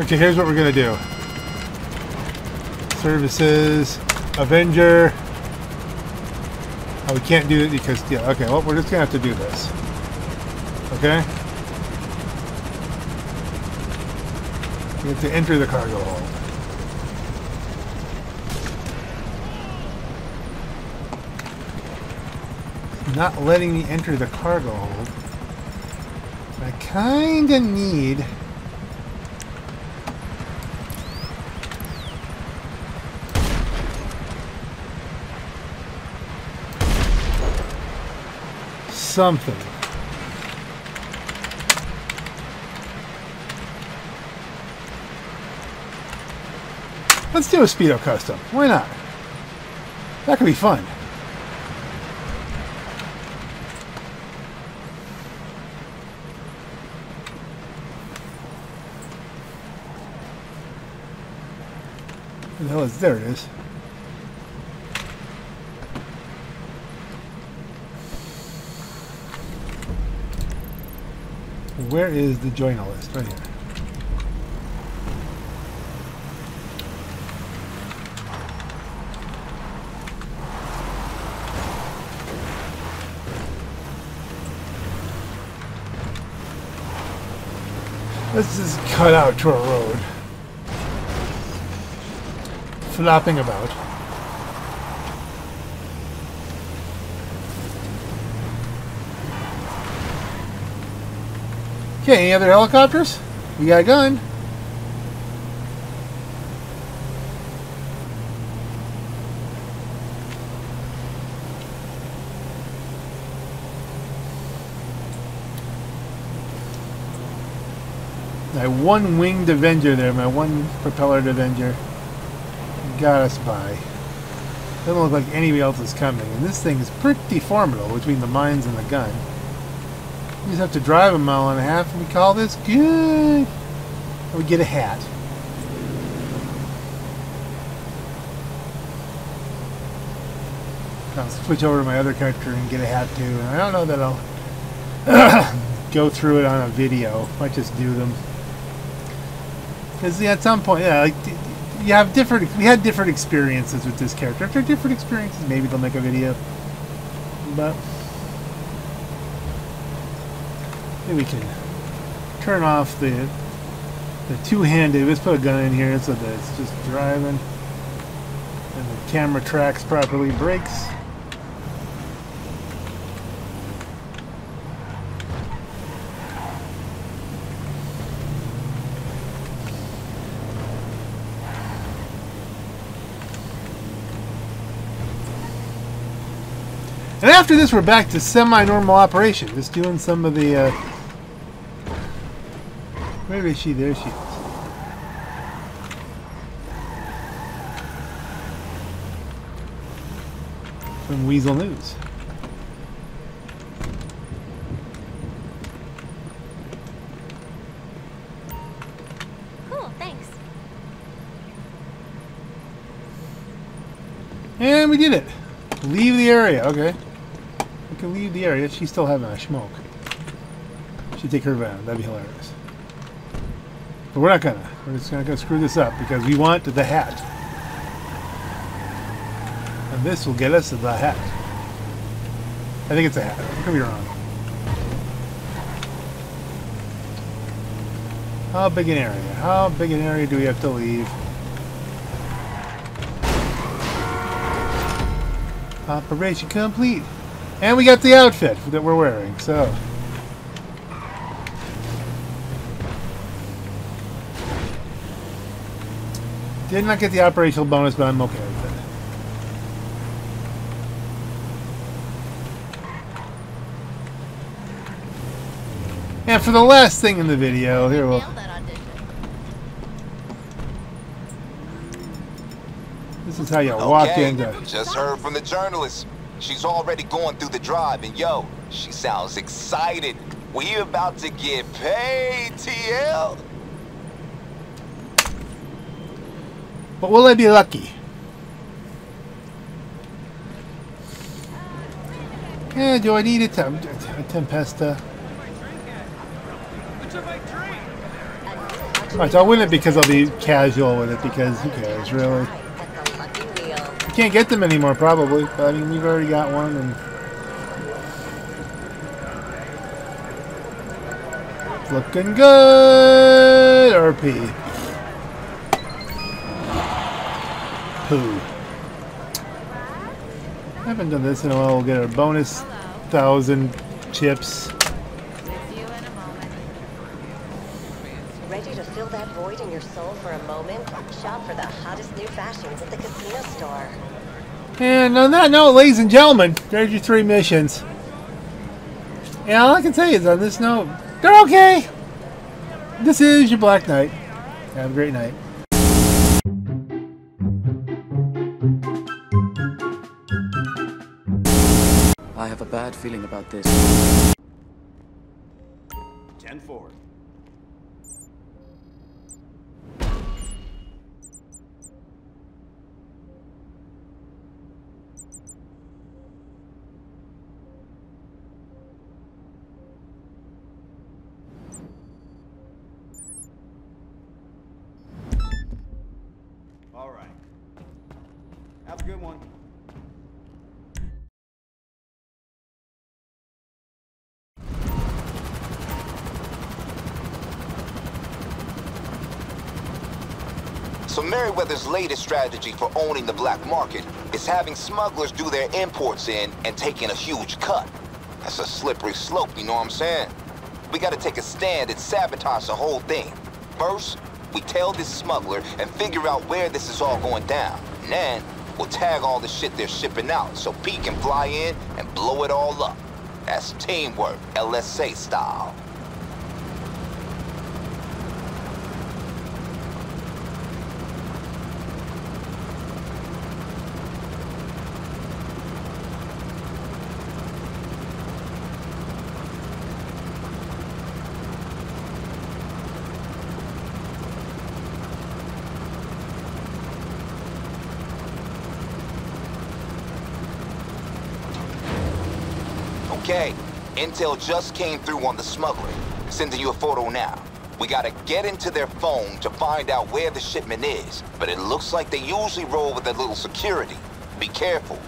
Okay, here's what we're gonna do. Services, Avenger. Oh, we can't do it because, yeah, okay, well, we're just gonna have to do this. Okay? We have to enter the cargo hold. Not letting me enter the cargo hold. I kinda need... something. Let's do a Speedo custom. Why not? That could be fun. Where the hell is there? It is. Where is the joiner list? Right here. Let's just cut out to a road. Flopping about. Okay, any other helicopters? We got a gun. My one winged Avenger there, my one propellered Avenger got us by. Doesn't look like anybody else is coming. And this thing is pretty formidable between the mines and the gun. We just have to drive a mile and a half, and we call this good. We get a hat. I'll switch over to my other character and get a hat too. And I don't know that I'll go through it on a video. I might just do them because yeah, at some point, yeah, like you have different. We had different experiences with this character. After different experiences, maybe they'll make a video, but. Maybe we can turn off the the two-handed. Let's put a gun in here so that it's just driving and the camera tracks properly. Brakes. And after this, we're back to semi-normal operation. Just doing some of the. Uh, Where is she? There she is. From Weasel News. Cool, thanks. And we did it. Leave the area. Okay. We can leave the area. She's still having a smoke. She'd take her van. That'd be hilarious. But we're not gonna. We're just not gonna screw this up because we want the hat. And this will get us the hat. I think it's a hat. I could be wrong. How big an area? How big an area do we have to leave? Operation complete. And we got the outfit that we're wearing, so. Did not get the operational bonus, but I'm okay with it. And for the last thing in the video, here we'll... This is how you walk okay. into... Just heard from the journalist. She's already going through the drive, and yo, she sounds excited. We about to get paid, T L. But will I be lucky? Yeah, do I need a, tem a Tempesta? What's a big drink? Alright, so I'll win it because I'll be casual with it, because who cares, really? You can't get them anymore, probably. But, I mean, we've already got one, and... looking good! R P. Poo. I haven't done this in a while. We'll get a bonus thousand chips. Ready to fill that void in your soul for a moment? Shop for the hottest new fashions at the casino store. And on that note, ladies and gentlemen, there's your three missions. And all I can say is on this note, they're okay. This is your Black Knight. Have a great night. I have a bad feeling about this. Ten forward. So Merryweather's latest strategy for owning the black market is having smugglers do their imports in and taking a huge cut. That's a slippery slope, you know what I'm saying? We gotta take a stand and sabotage the whole thing. First, we tail this smuggler and figure out where this is all going down. And then, we'll tag all the shit they're shipping out so Pete can fly in and blow it all up. That's teamwork, L S A style. Okay, intel just came through on the smuggler. Sending you a photo now. We gotta get into their phone to find out where the shipment is, but it looks like they usually roll with a little security. Be careful.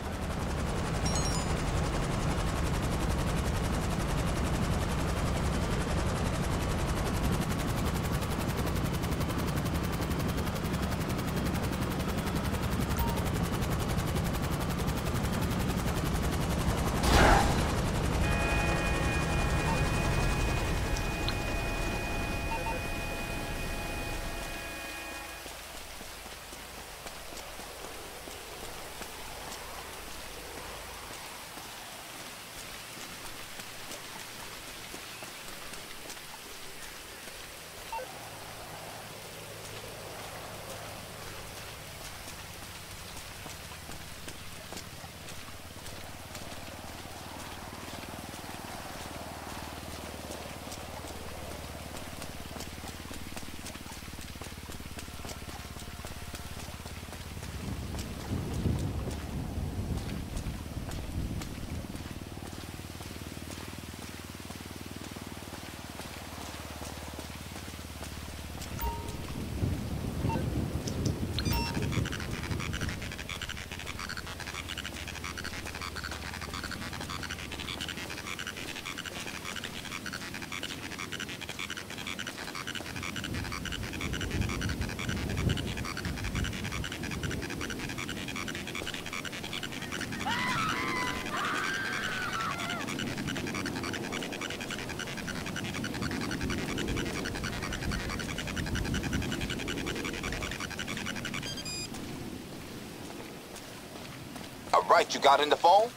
Right, you got in the phone?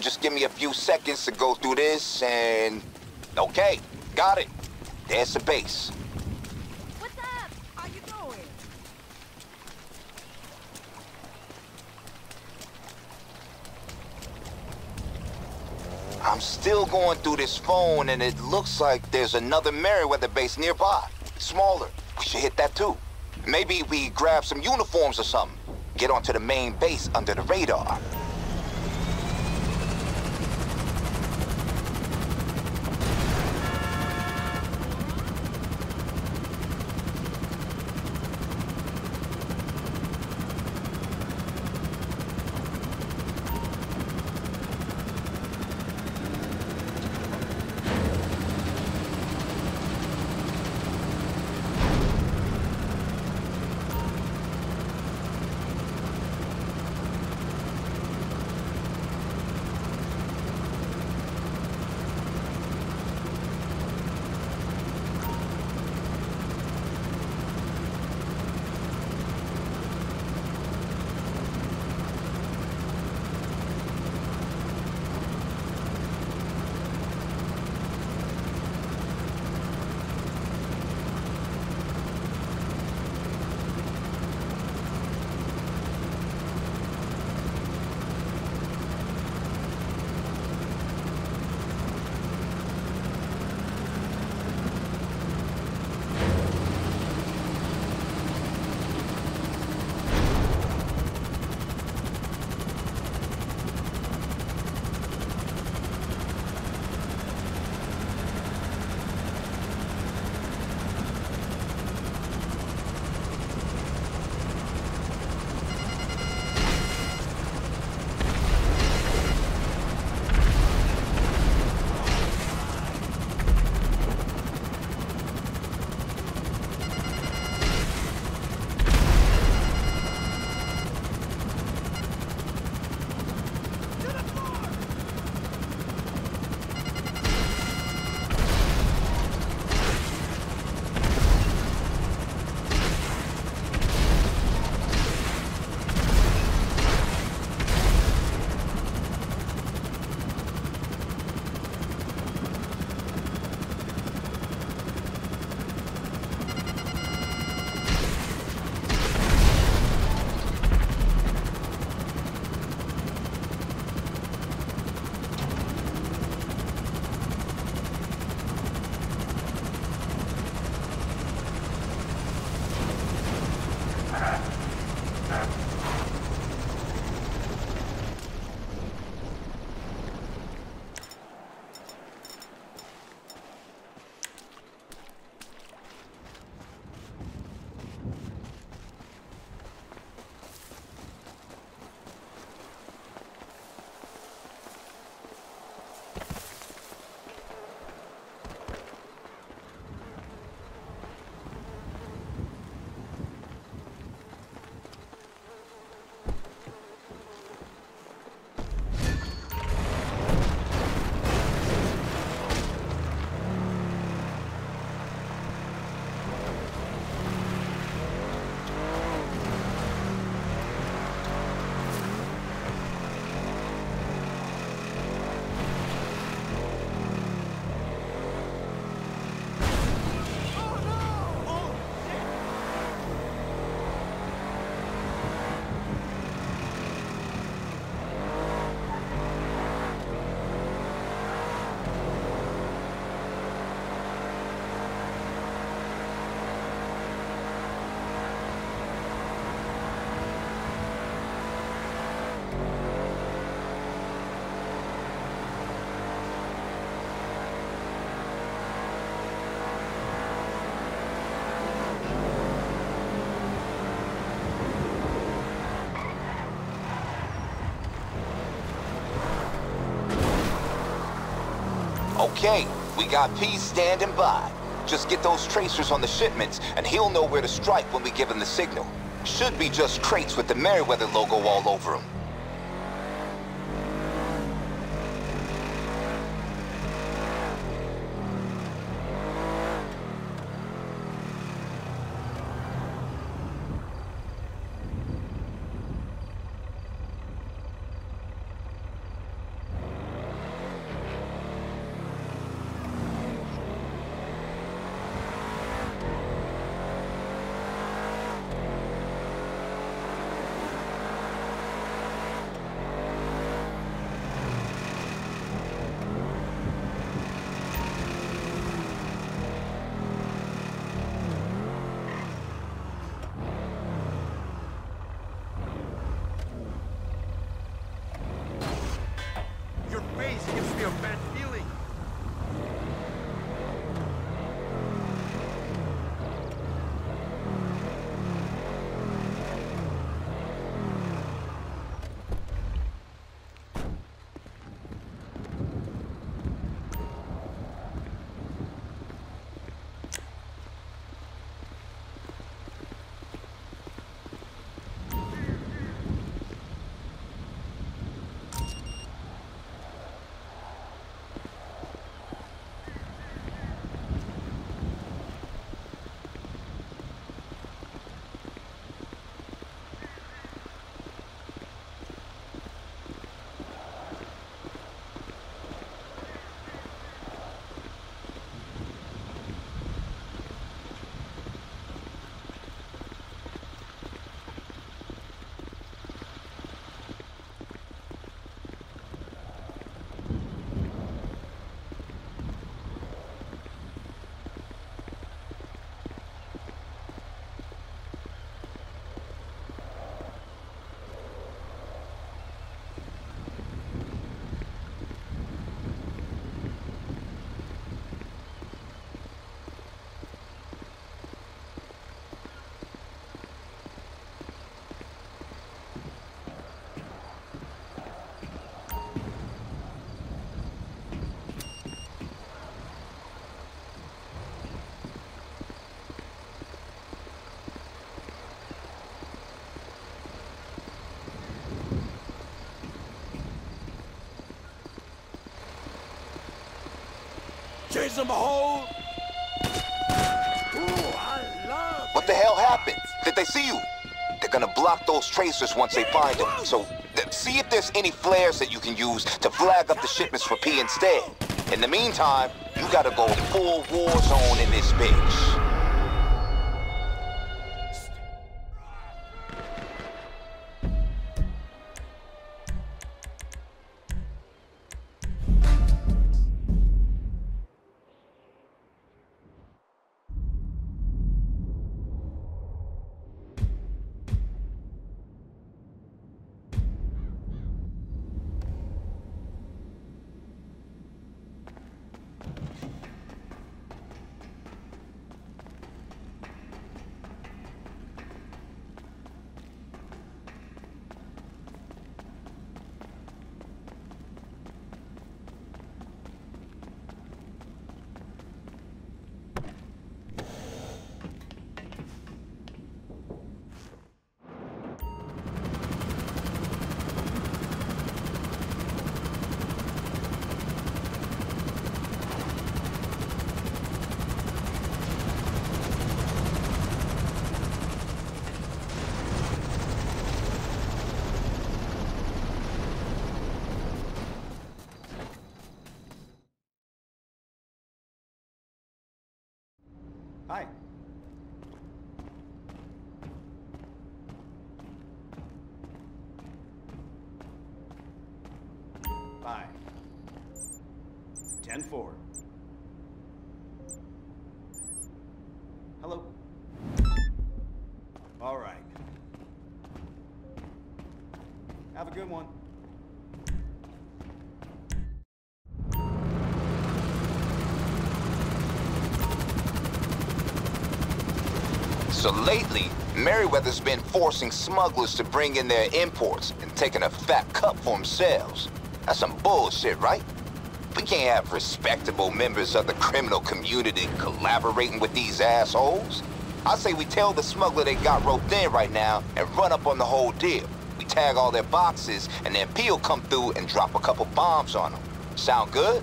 Just give me a few seconds to go through this and... okay, got it. There's the base. What's up? How you doing? I'm still going through this phone and it looks like there's another Merryweather base nearby. Smaller. We should hit that too. Maybe we grab some uniforms or something. Get onto the main base under the radar. Okay, we got P standing by. Just get those tracers on the shipments, and he'll know where to strike when we give him the signal. Should be just crates with the Merryweather logo all over them. What the hell happened? Did they see you? They're gonna block those tracers once they find them. So th see if there's any flares that you can use to flag up the shipments for P instead. In the meantime, you gotta go full war zone in this bitch. Hi. Bye. Ten forward. Hello. All right. Have a good one. So lately, Merryweather's been forcing smugglers to bring in their imports and taking a fat cut for themselves. That's some bullshit, right? We can't have respectable members of the criminal community collaborating with these assholes. I say we tell the smuggler they got roped in right now and run up on the whole deal. We tag all their boxes and then Peel'll come through and drop a couple bombs on them. Sound good?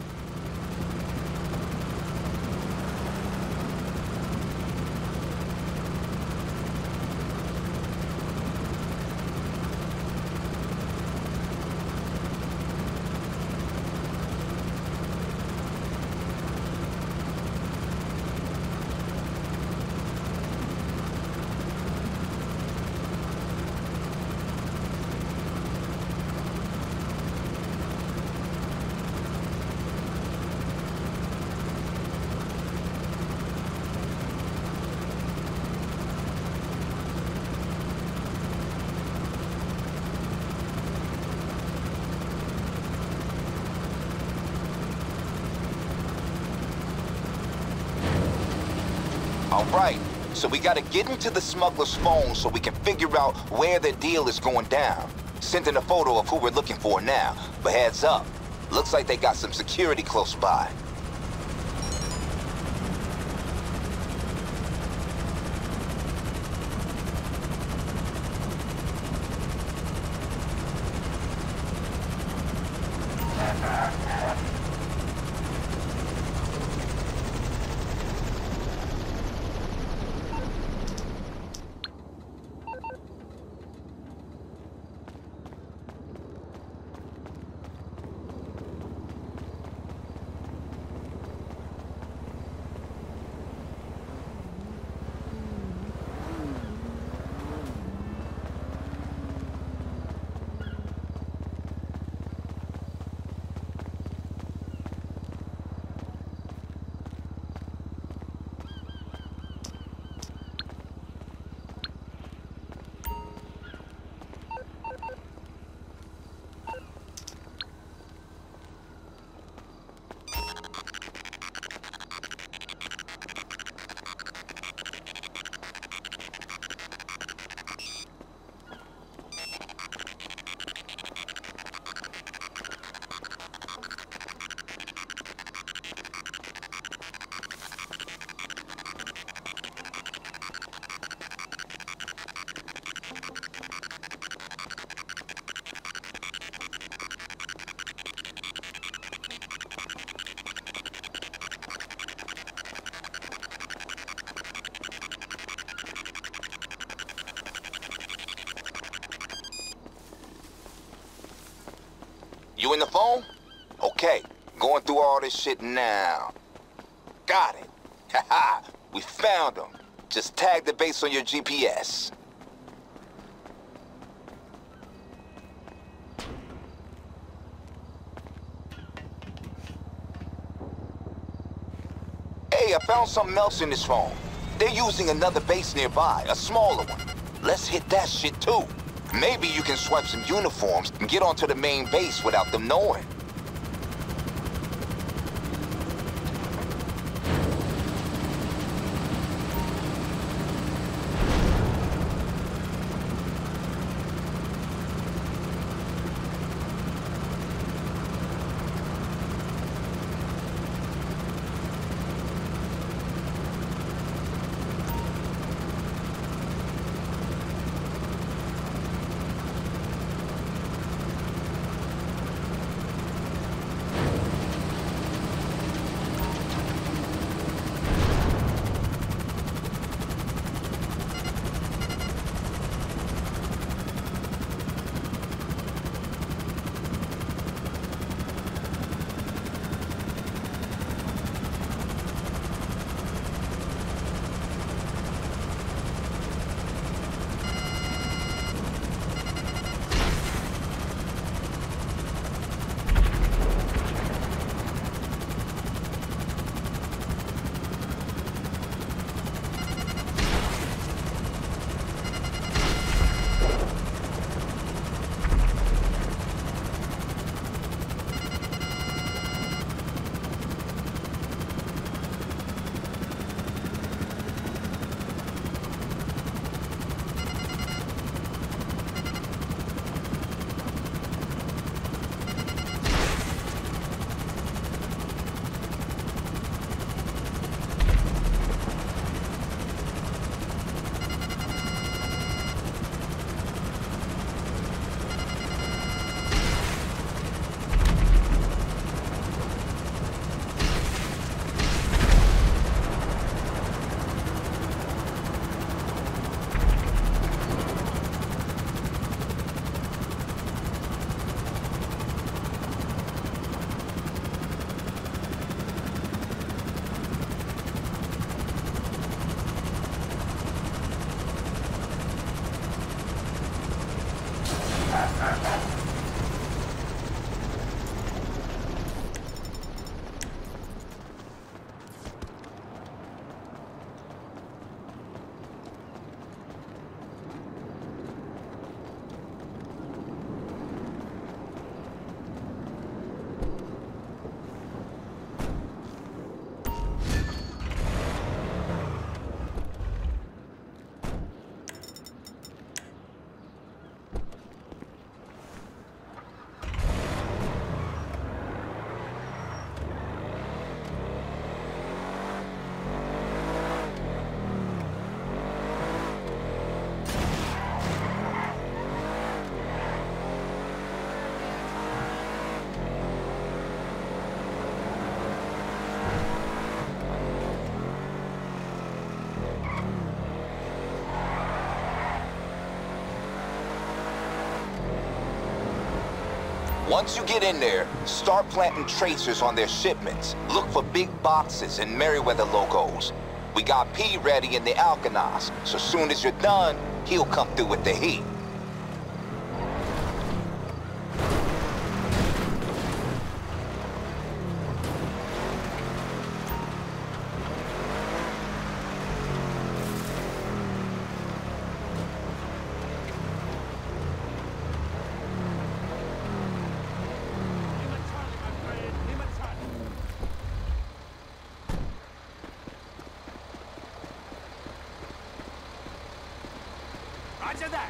Right, so we gotta get into the smuggler's phone so we can figure out where the deal is going down. Send in a photo of who we're looking for now, but heads up, looks like they got some security close by. You in the phone? Okay, going through all this shit now. Got it. Haha, we found them. Just tag the base on your G P S. Hey, I found something else in this phone. They're using another base nearby, a smaller one. Let's hit that shit too. Maybe you can swipe some uniforms and get onto the main base without them knowing. Once you get in there, start planting tracers on their shipments. Look for big boxes and Merryweather logos. We got P ready in the Alkanos, so soon as you're done, he'll come through with the heat. Roger that!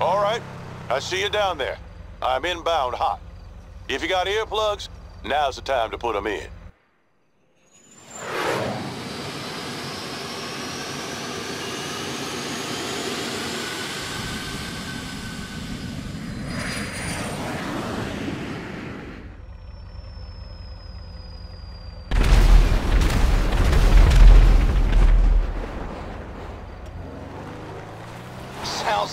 All right, I see you down there. I'm inbound hot. If you got earplugs, now's the time to put them in.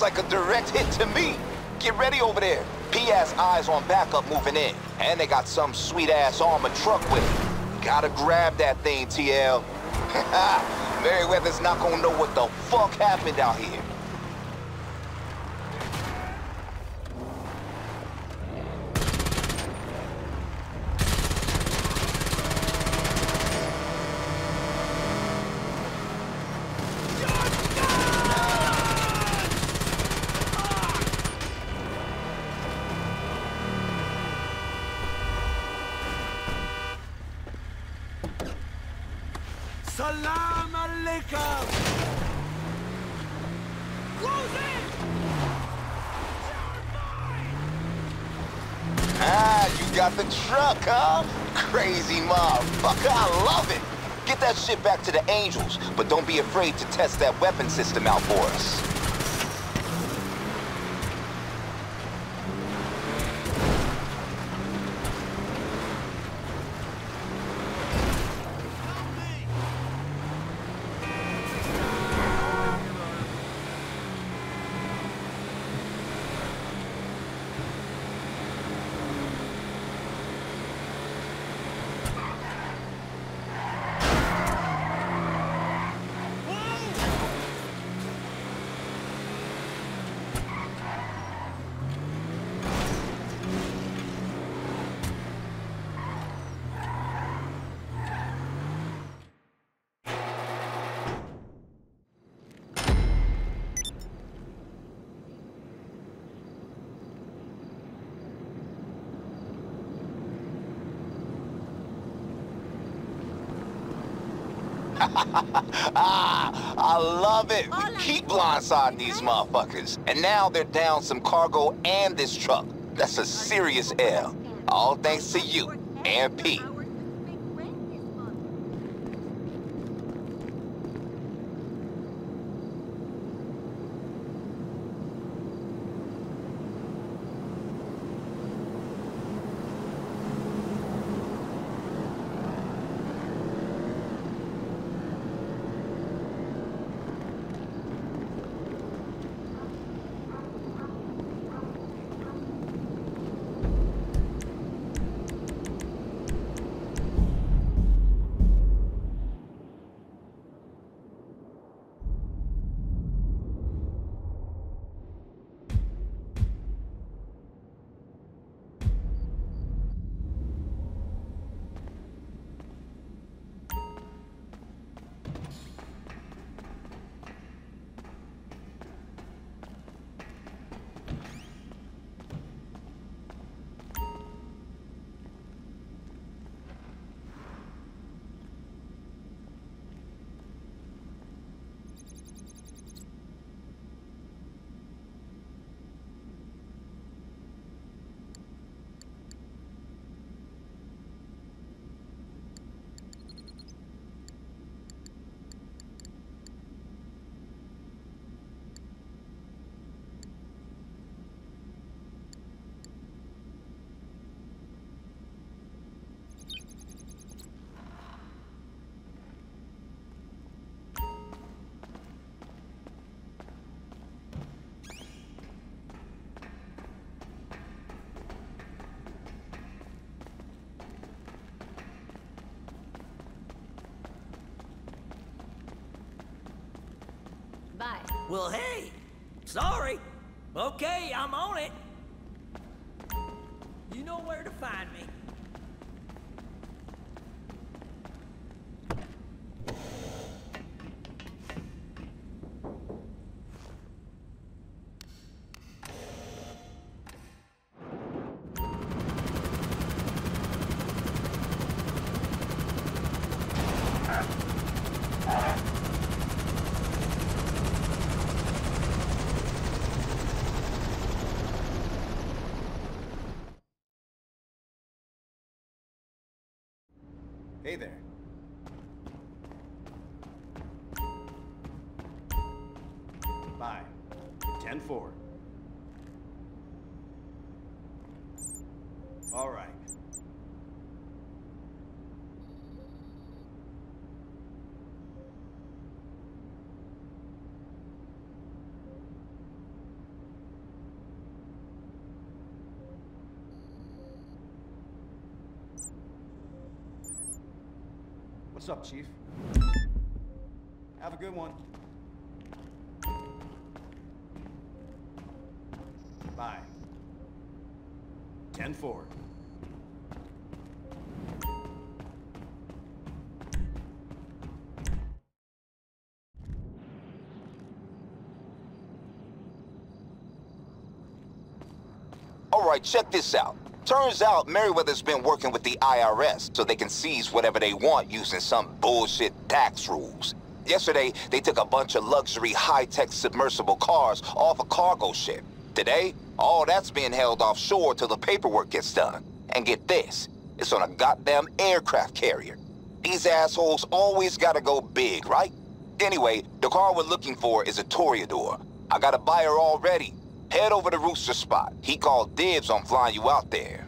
Like a direct hit to me. Get ready over there. P has eyes on backup moving in, and they got some sweet-ass armored truck with it. Gotta grab that thing, T L. Merryweather's not gonna know what the fuck happened out here. Salam alaikum! Close it! Ah, you got the truck, huh? Crazy motherfucker, I love it! Get that shit back to the Angels, but don't be afraid to test that weapon system out for us. Ah, I love it. We keep blindsiding these motherfuckers. And now they're down some cargo and this truck. That's a serious L. All thanks to you and Pete. Well, hey! Sorry! Okay, I'm on it! You know where to find me. Hey there. Bye. ten four. All right. What's up, Chief? Have a good one. Bye. Ten forward. All right, check this out. Turns out Merryweather's been working with the I R S so they can seize whatever they want using some bullshit tax rules. Yesterday, they took a bunch of luxury high-tech submersible cars off a cargo ship. Today, all that's being held offshore till the paperwork gets done. And get this, it's on a goddamn aircraft carrier. These assholes always gotta go big, right? Anyway, the car we're looking for is a Toreador. I got a buyer already. Head over to Rooster spot. He called dibs on flying you out there.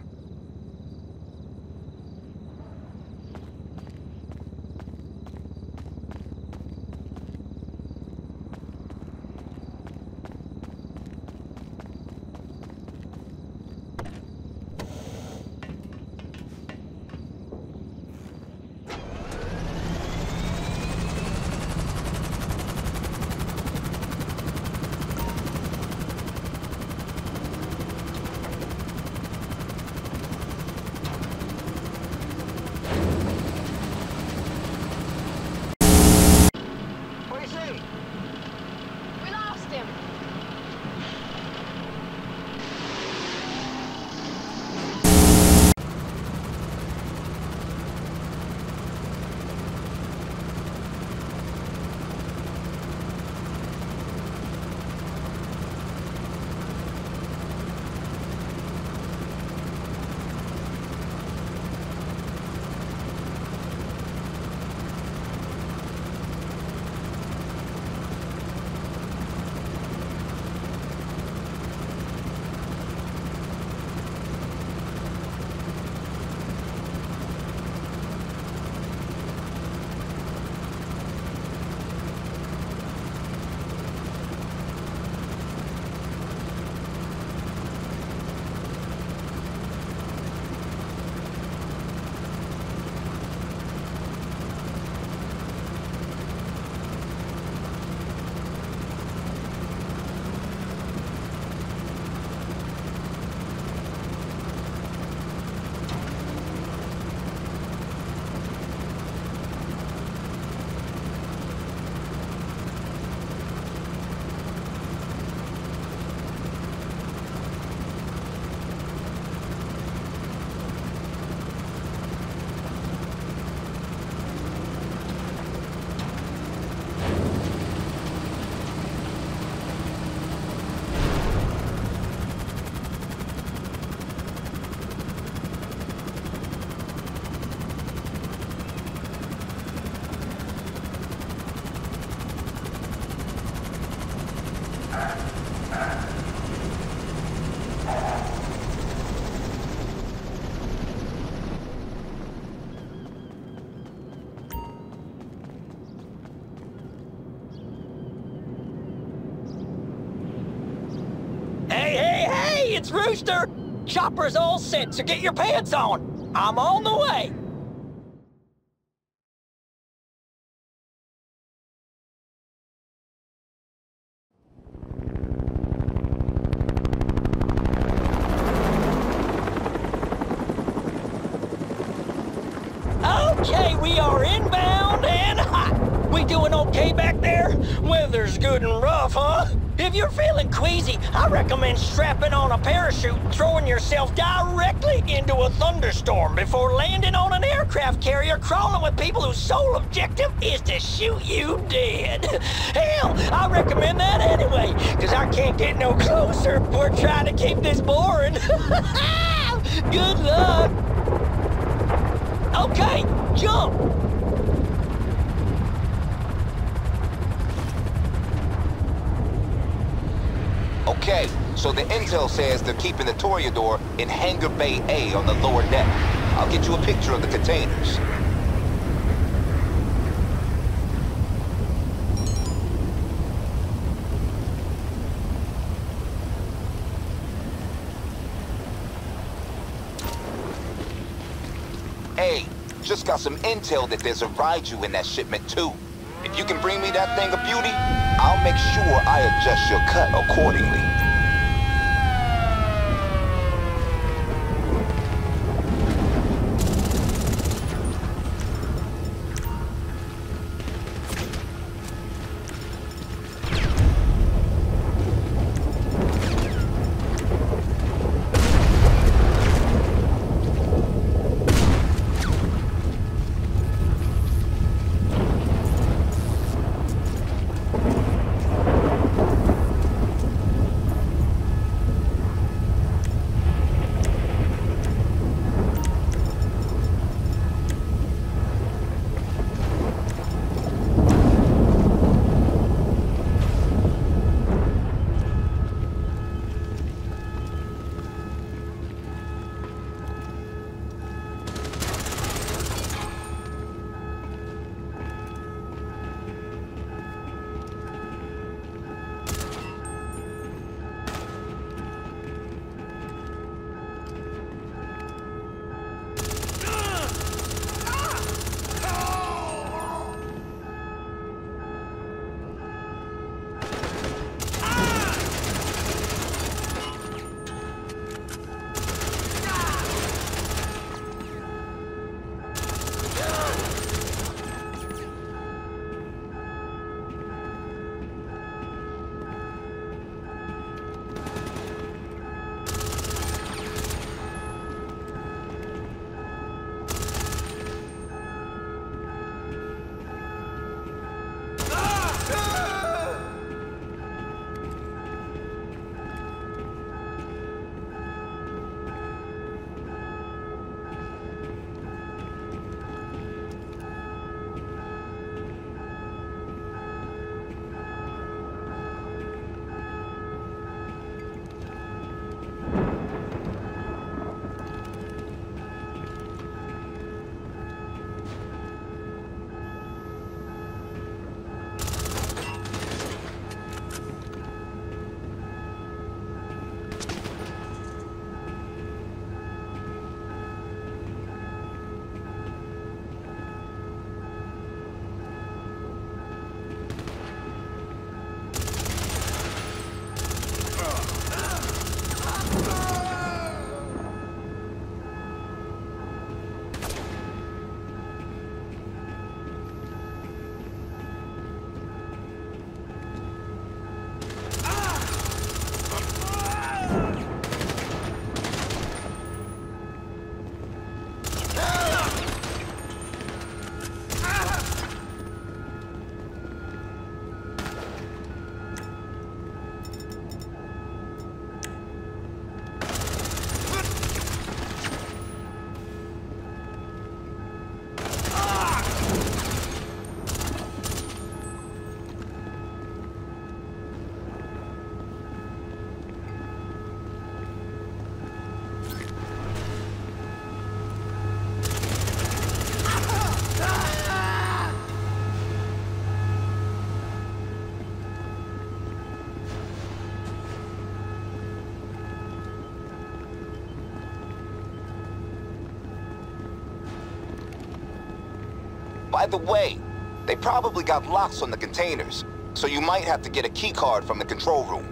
It's Rooster! Chopper's all set, so get your pants on! I'm on the way! Okay, we are inbound and hot! We doing okay back there? Weather's good and rough, huh? If you're feeling queasy, I recommend strapping on a parachute and throwing yourself directly into a thunderstorm before landing on an aircraft carrier crawling with people whose sole objective is to shoot you dead. Hell, I recommend that anyway, because I can't get no closer. We're trying to keep this boring. Good luck. Okay, jump. Okay, so the intel says they're keeping the Toreador in Hangar Bay A on the lower deck. I'll get you a picture of the containers. Hey, Just got some intel that there's a Raiju in that shipment too. If you can bring me that thing of beauty, I'll make sure I adjust your cut accordingly. By the way, they probably got locks on the containers, so you might have to get a key card from the control room.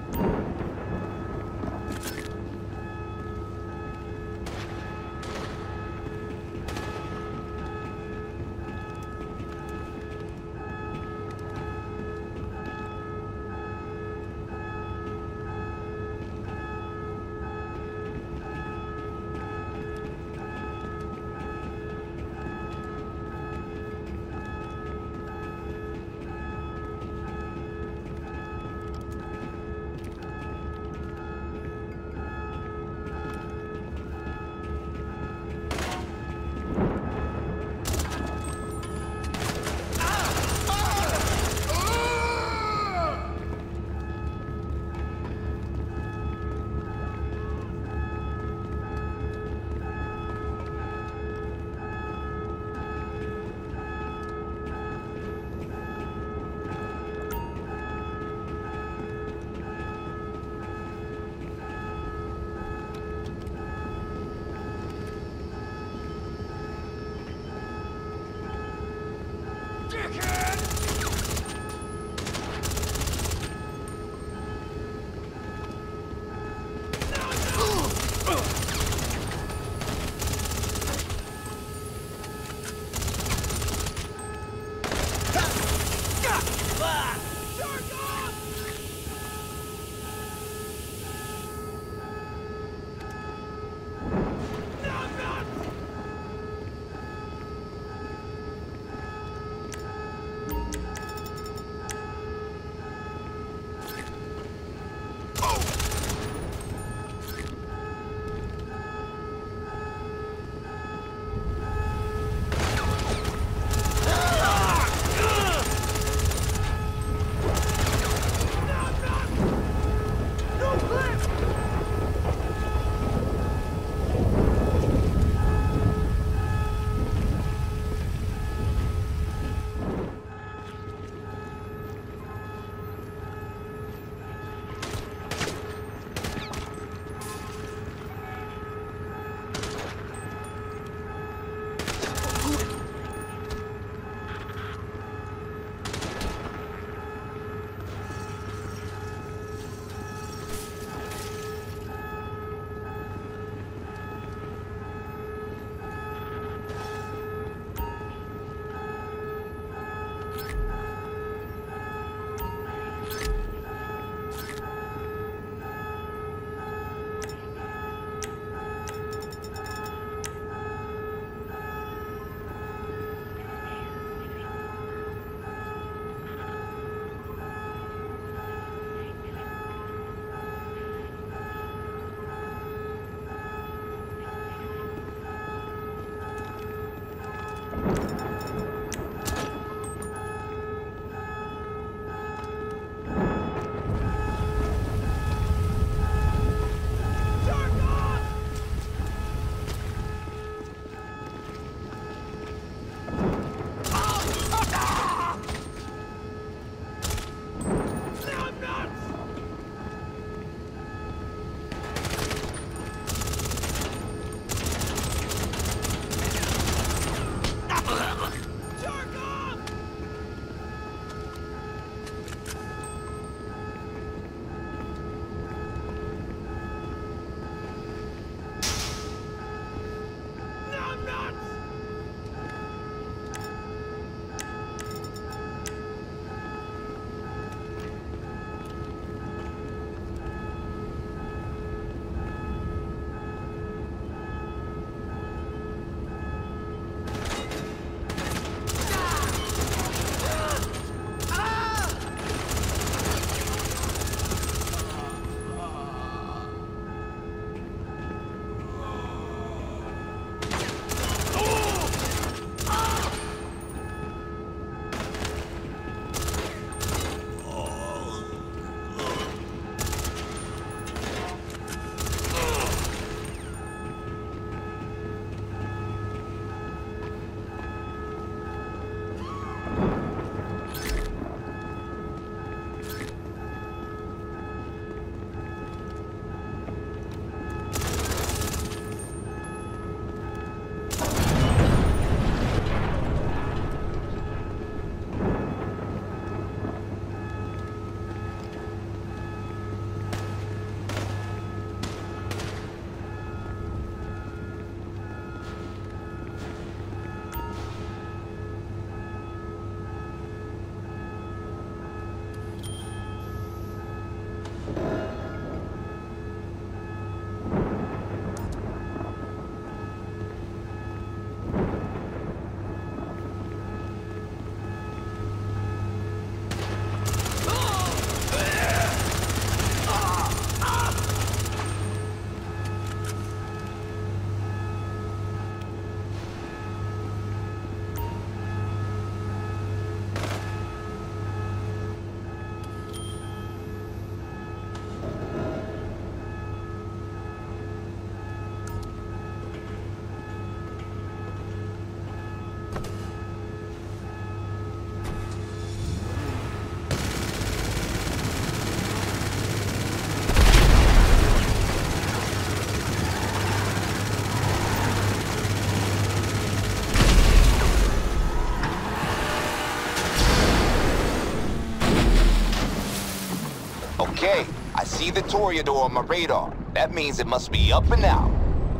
Okay, I see the Toreador on my radar. That means it must be up and out.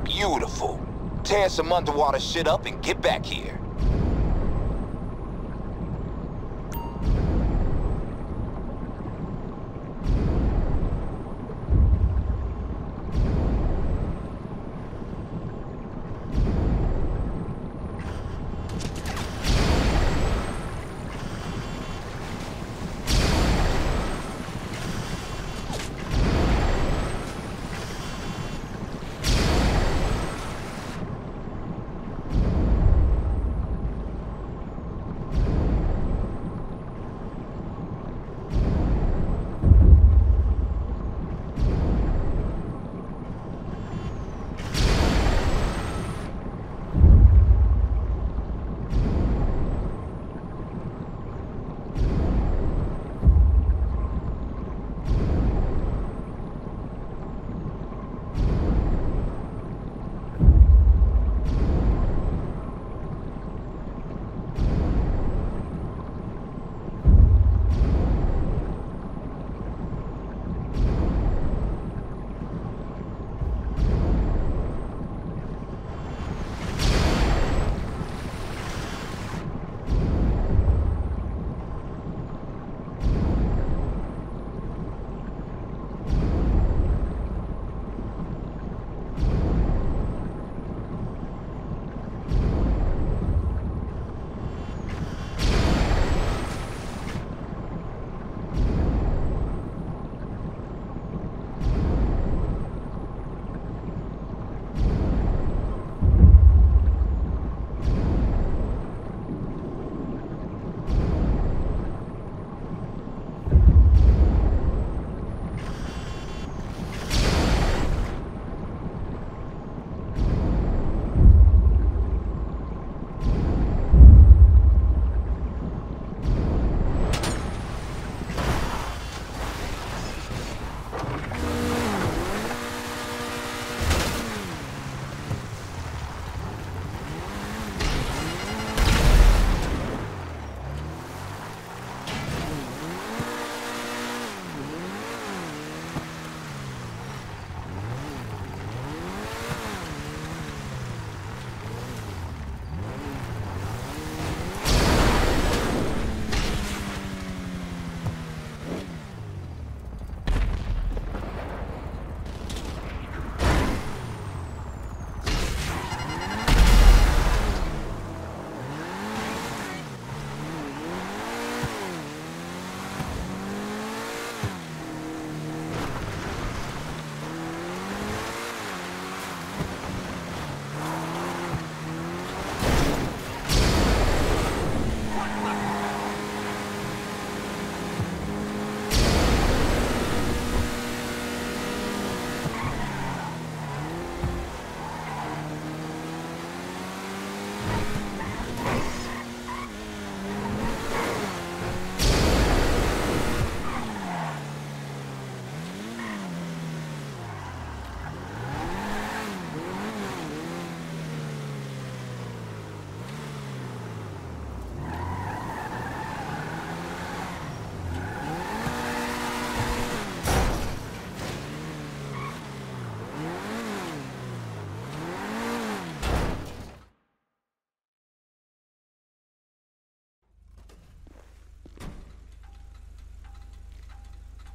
Beautiful. Tear some underwater shit up and get back here.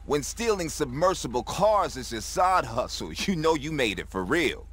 When stealing submersible cars is your side hustle, you know you made it for real.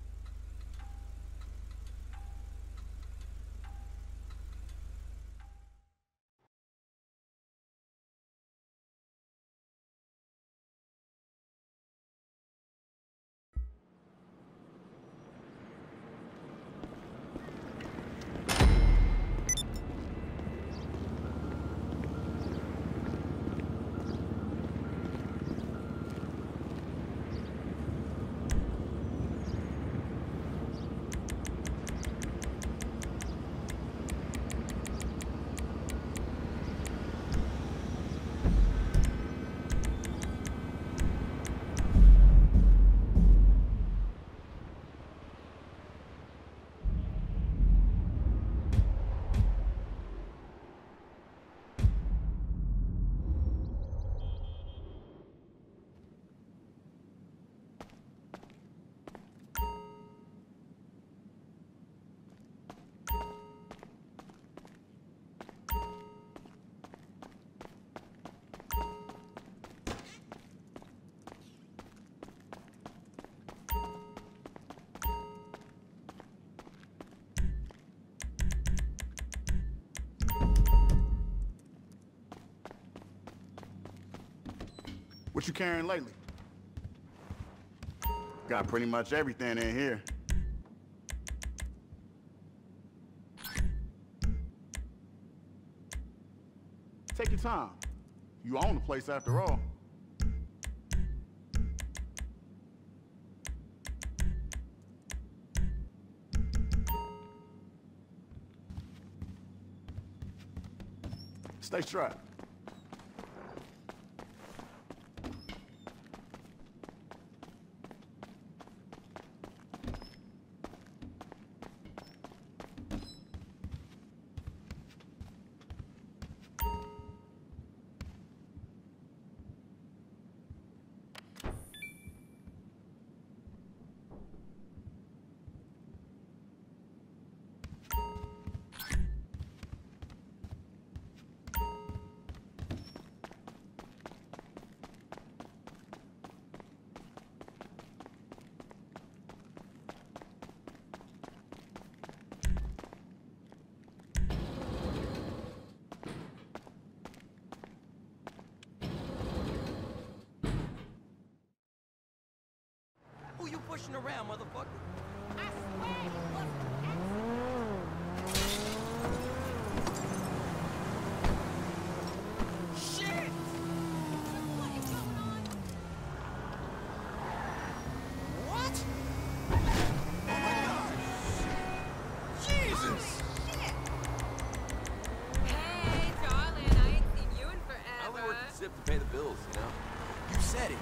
What you carrying lately? Got pretty much everything in here. Take your time. You own the place after all. Stay strapped. Pushing around, motherfucker. I swear it was an accident. Shit! What is going on? What? Oh my God! Jesus! Oh shit. Hey, darling, I ain't seen you in forever. I only worked the zip to pay the bills, you know? You said it.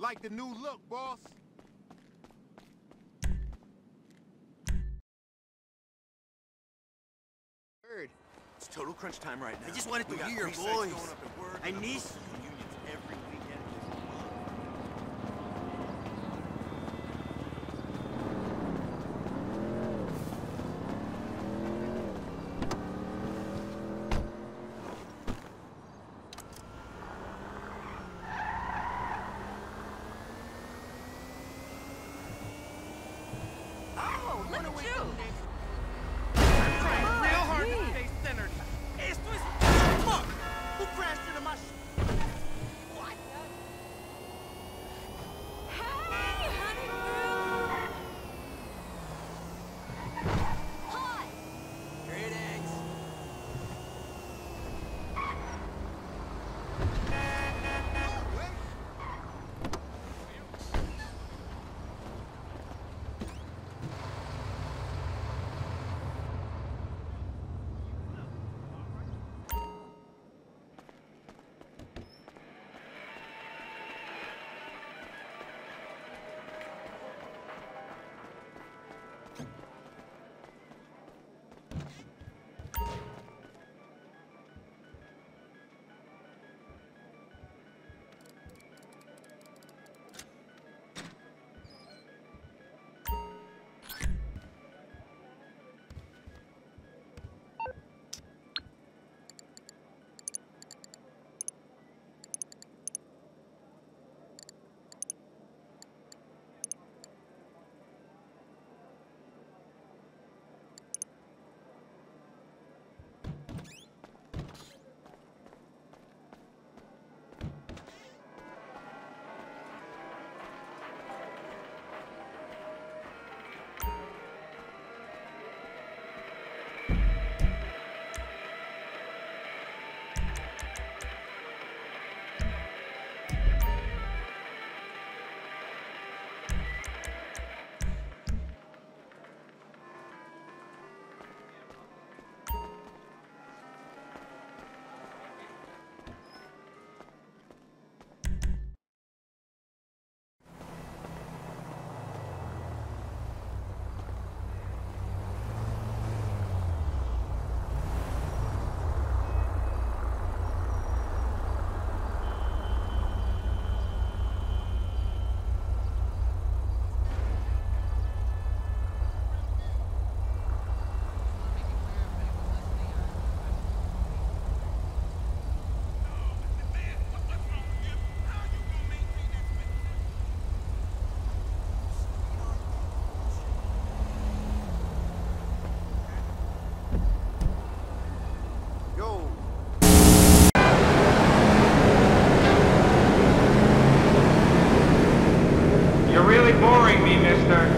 Like the new look, boss. Bird. It's total crunch time right now. I just wanted to hear your voice. I need. worry me, mister.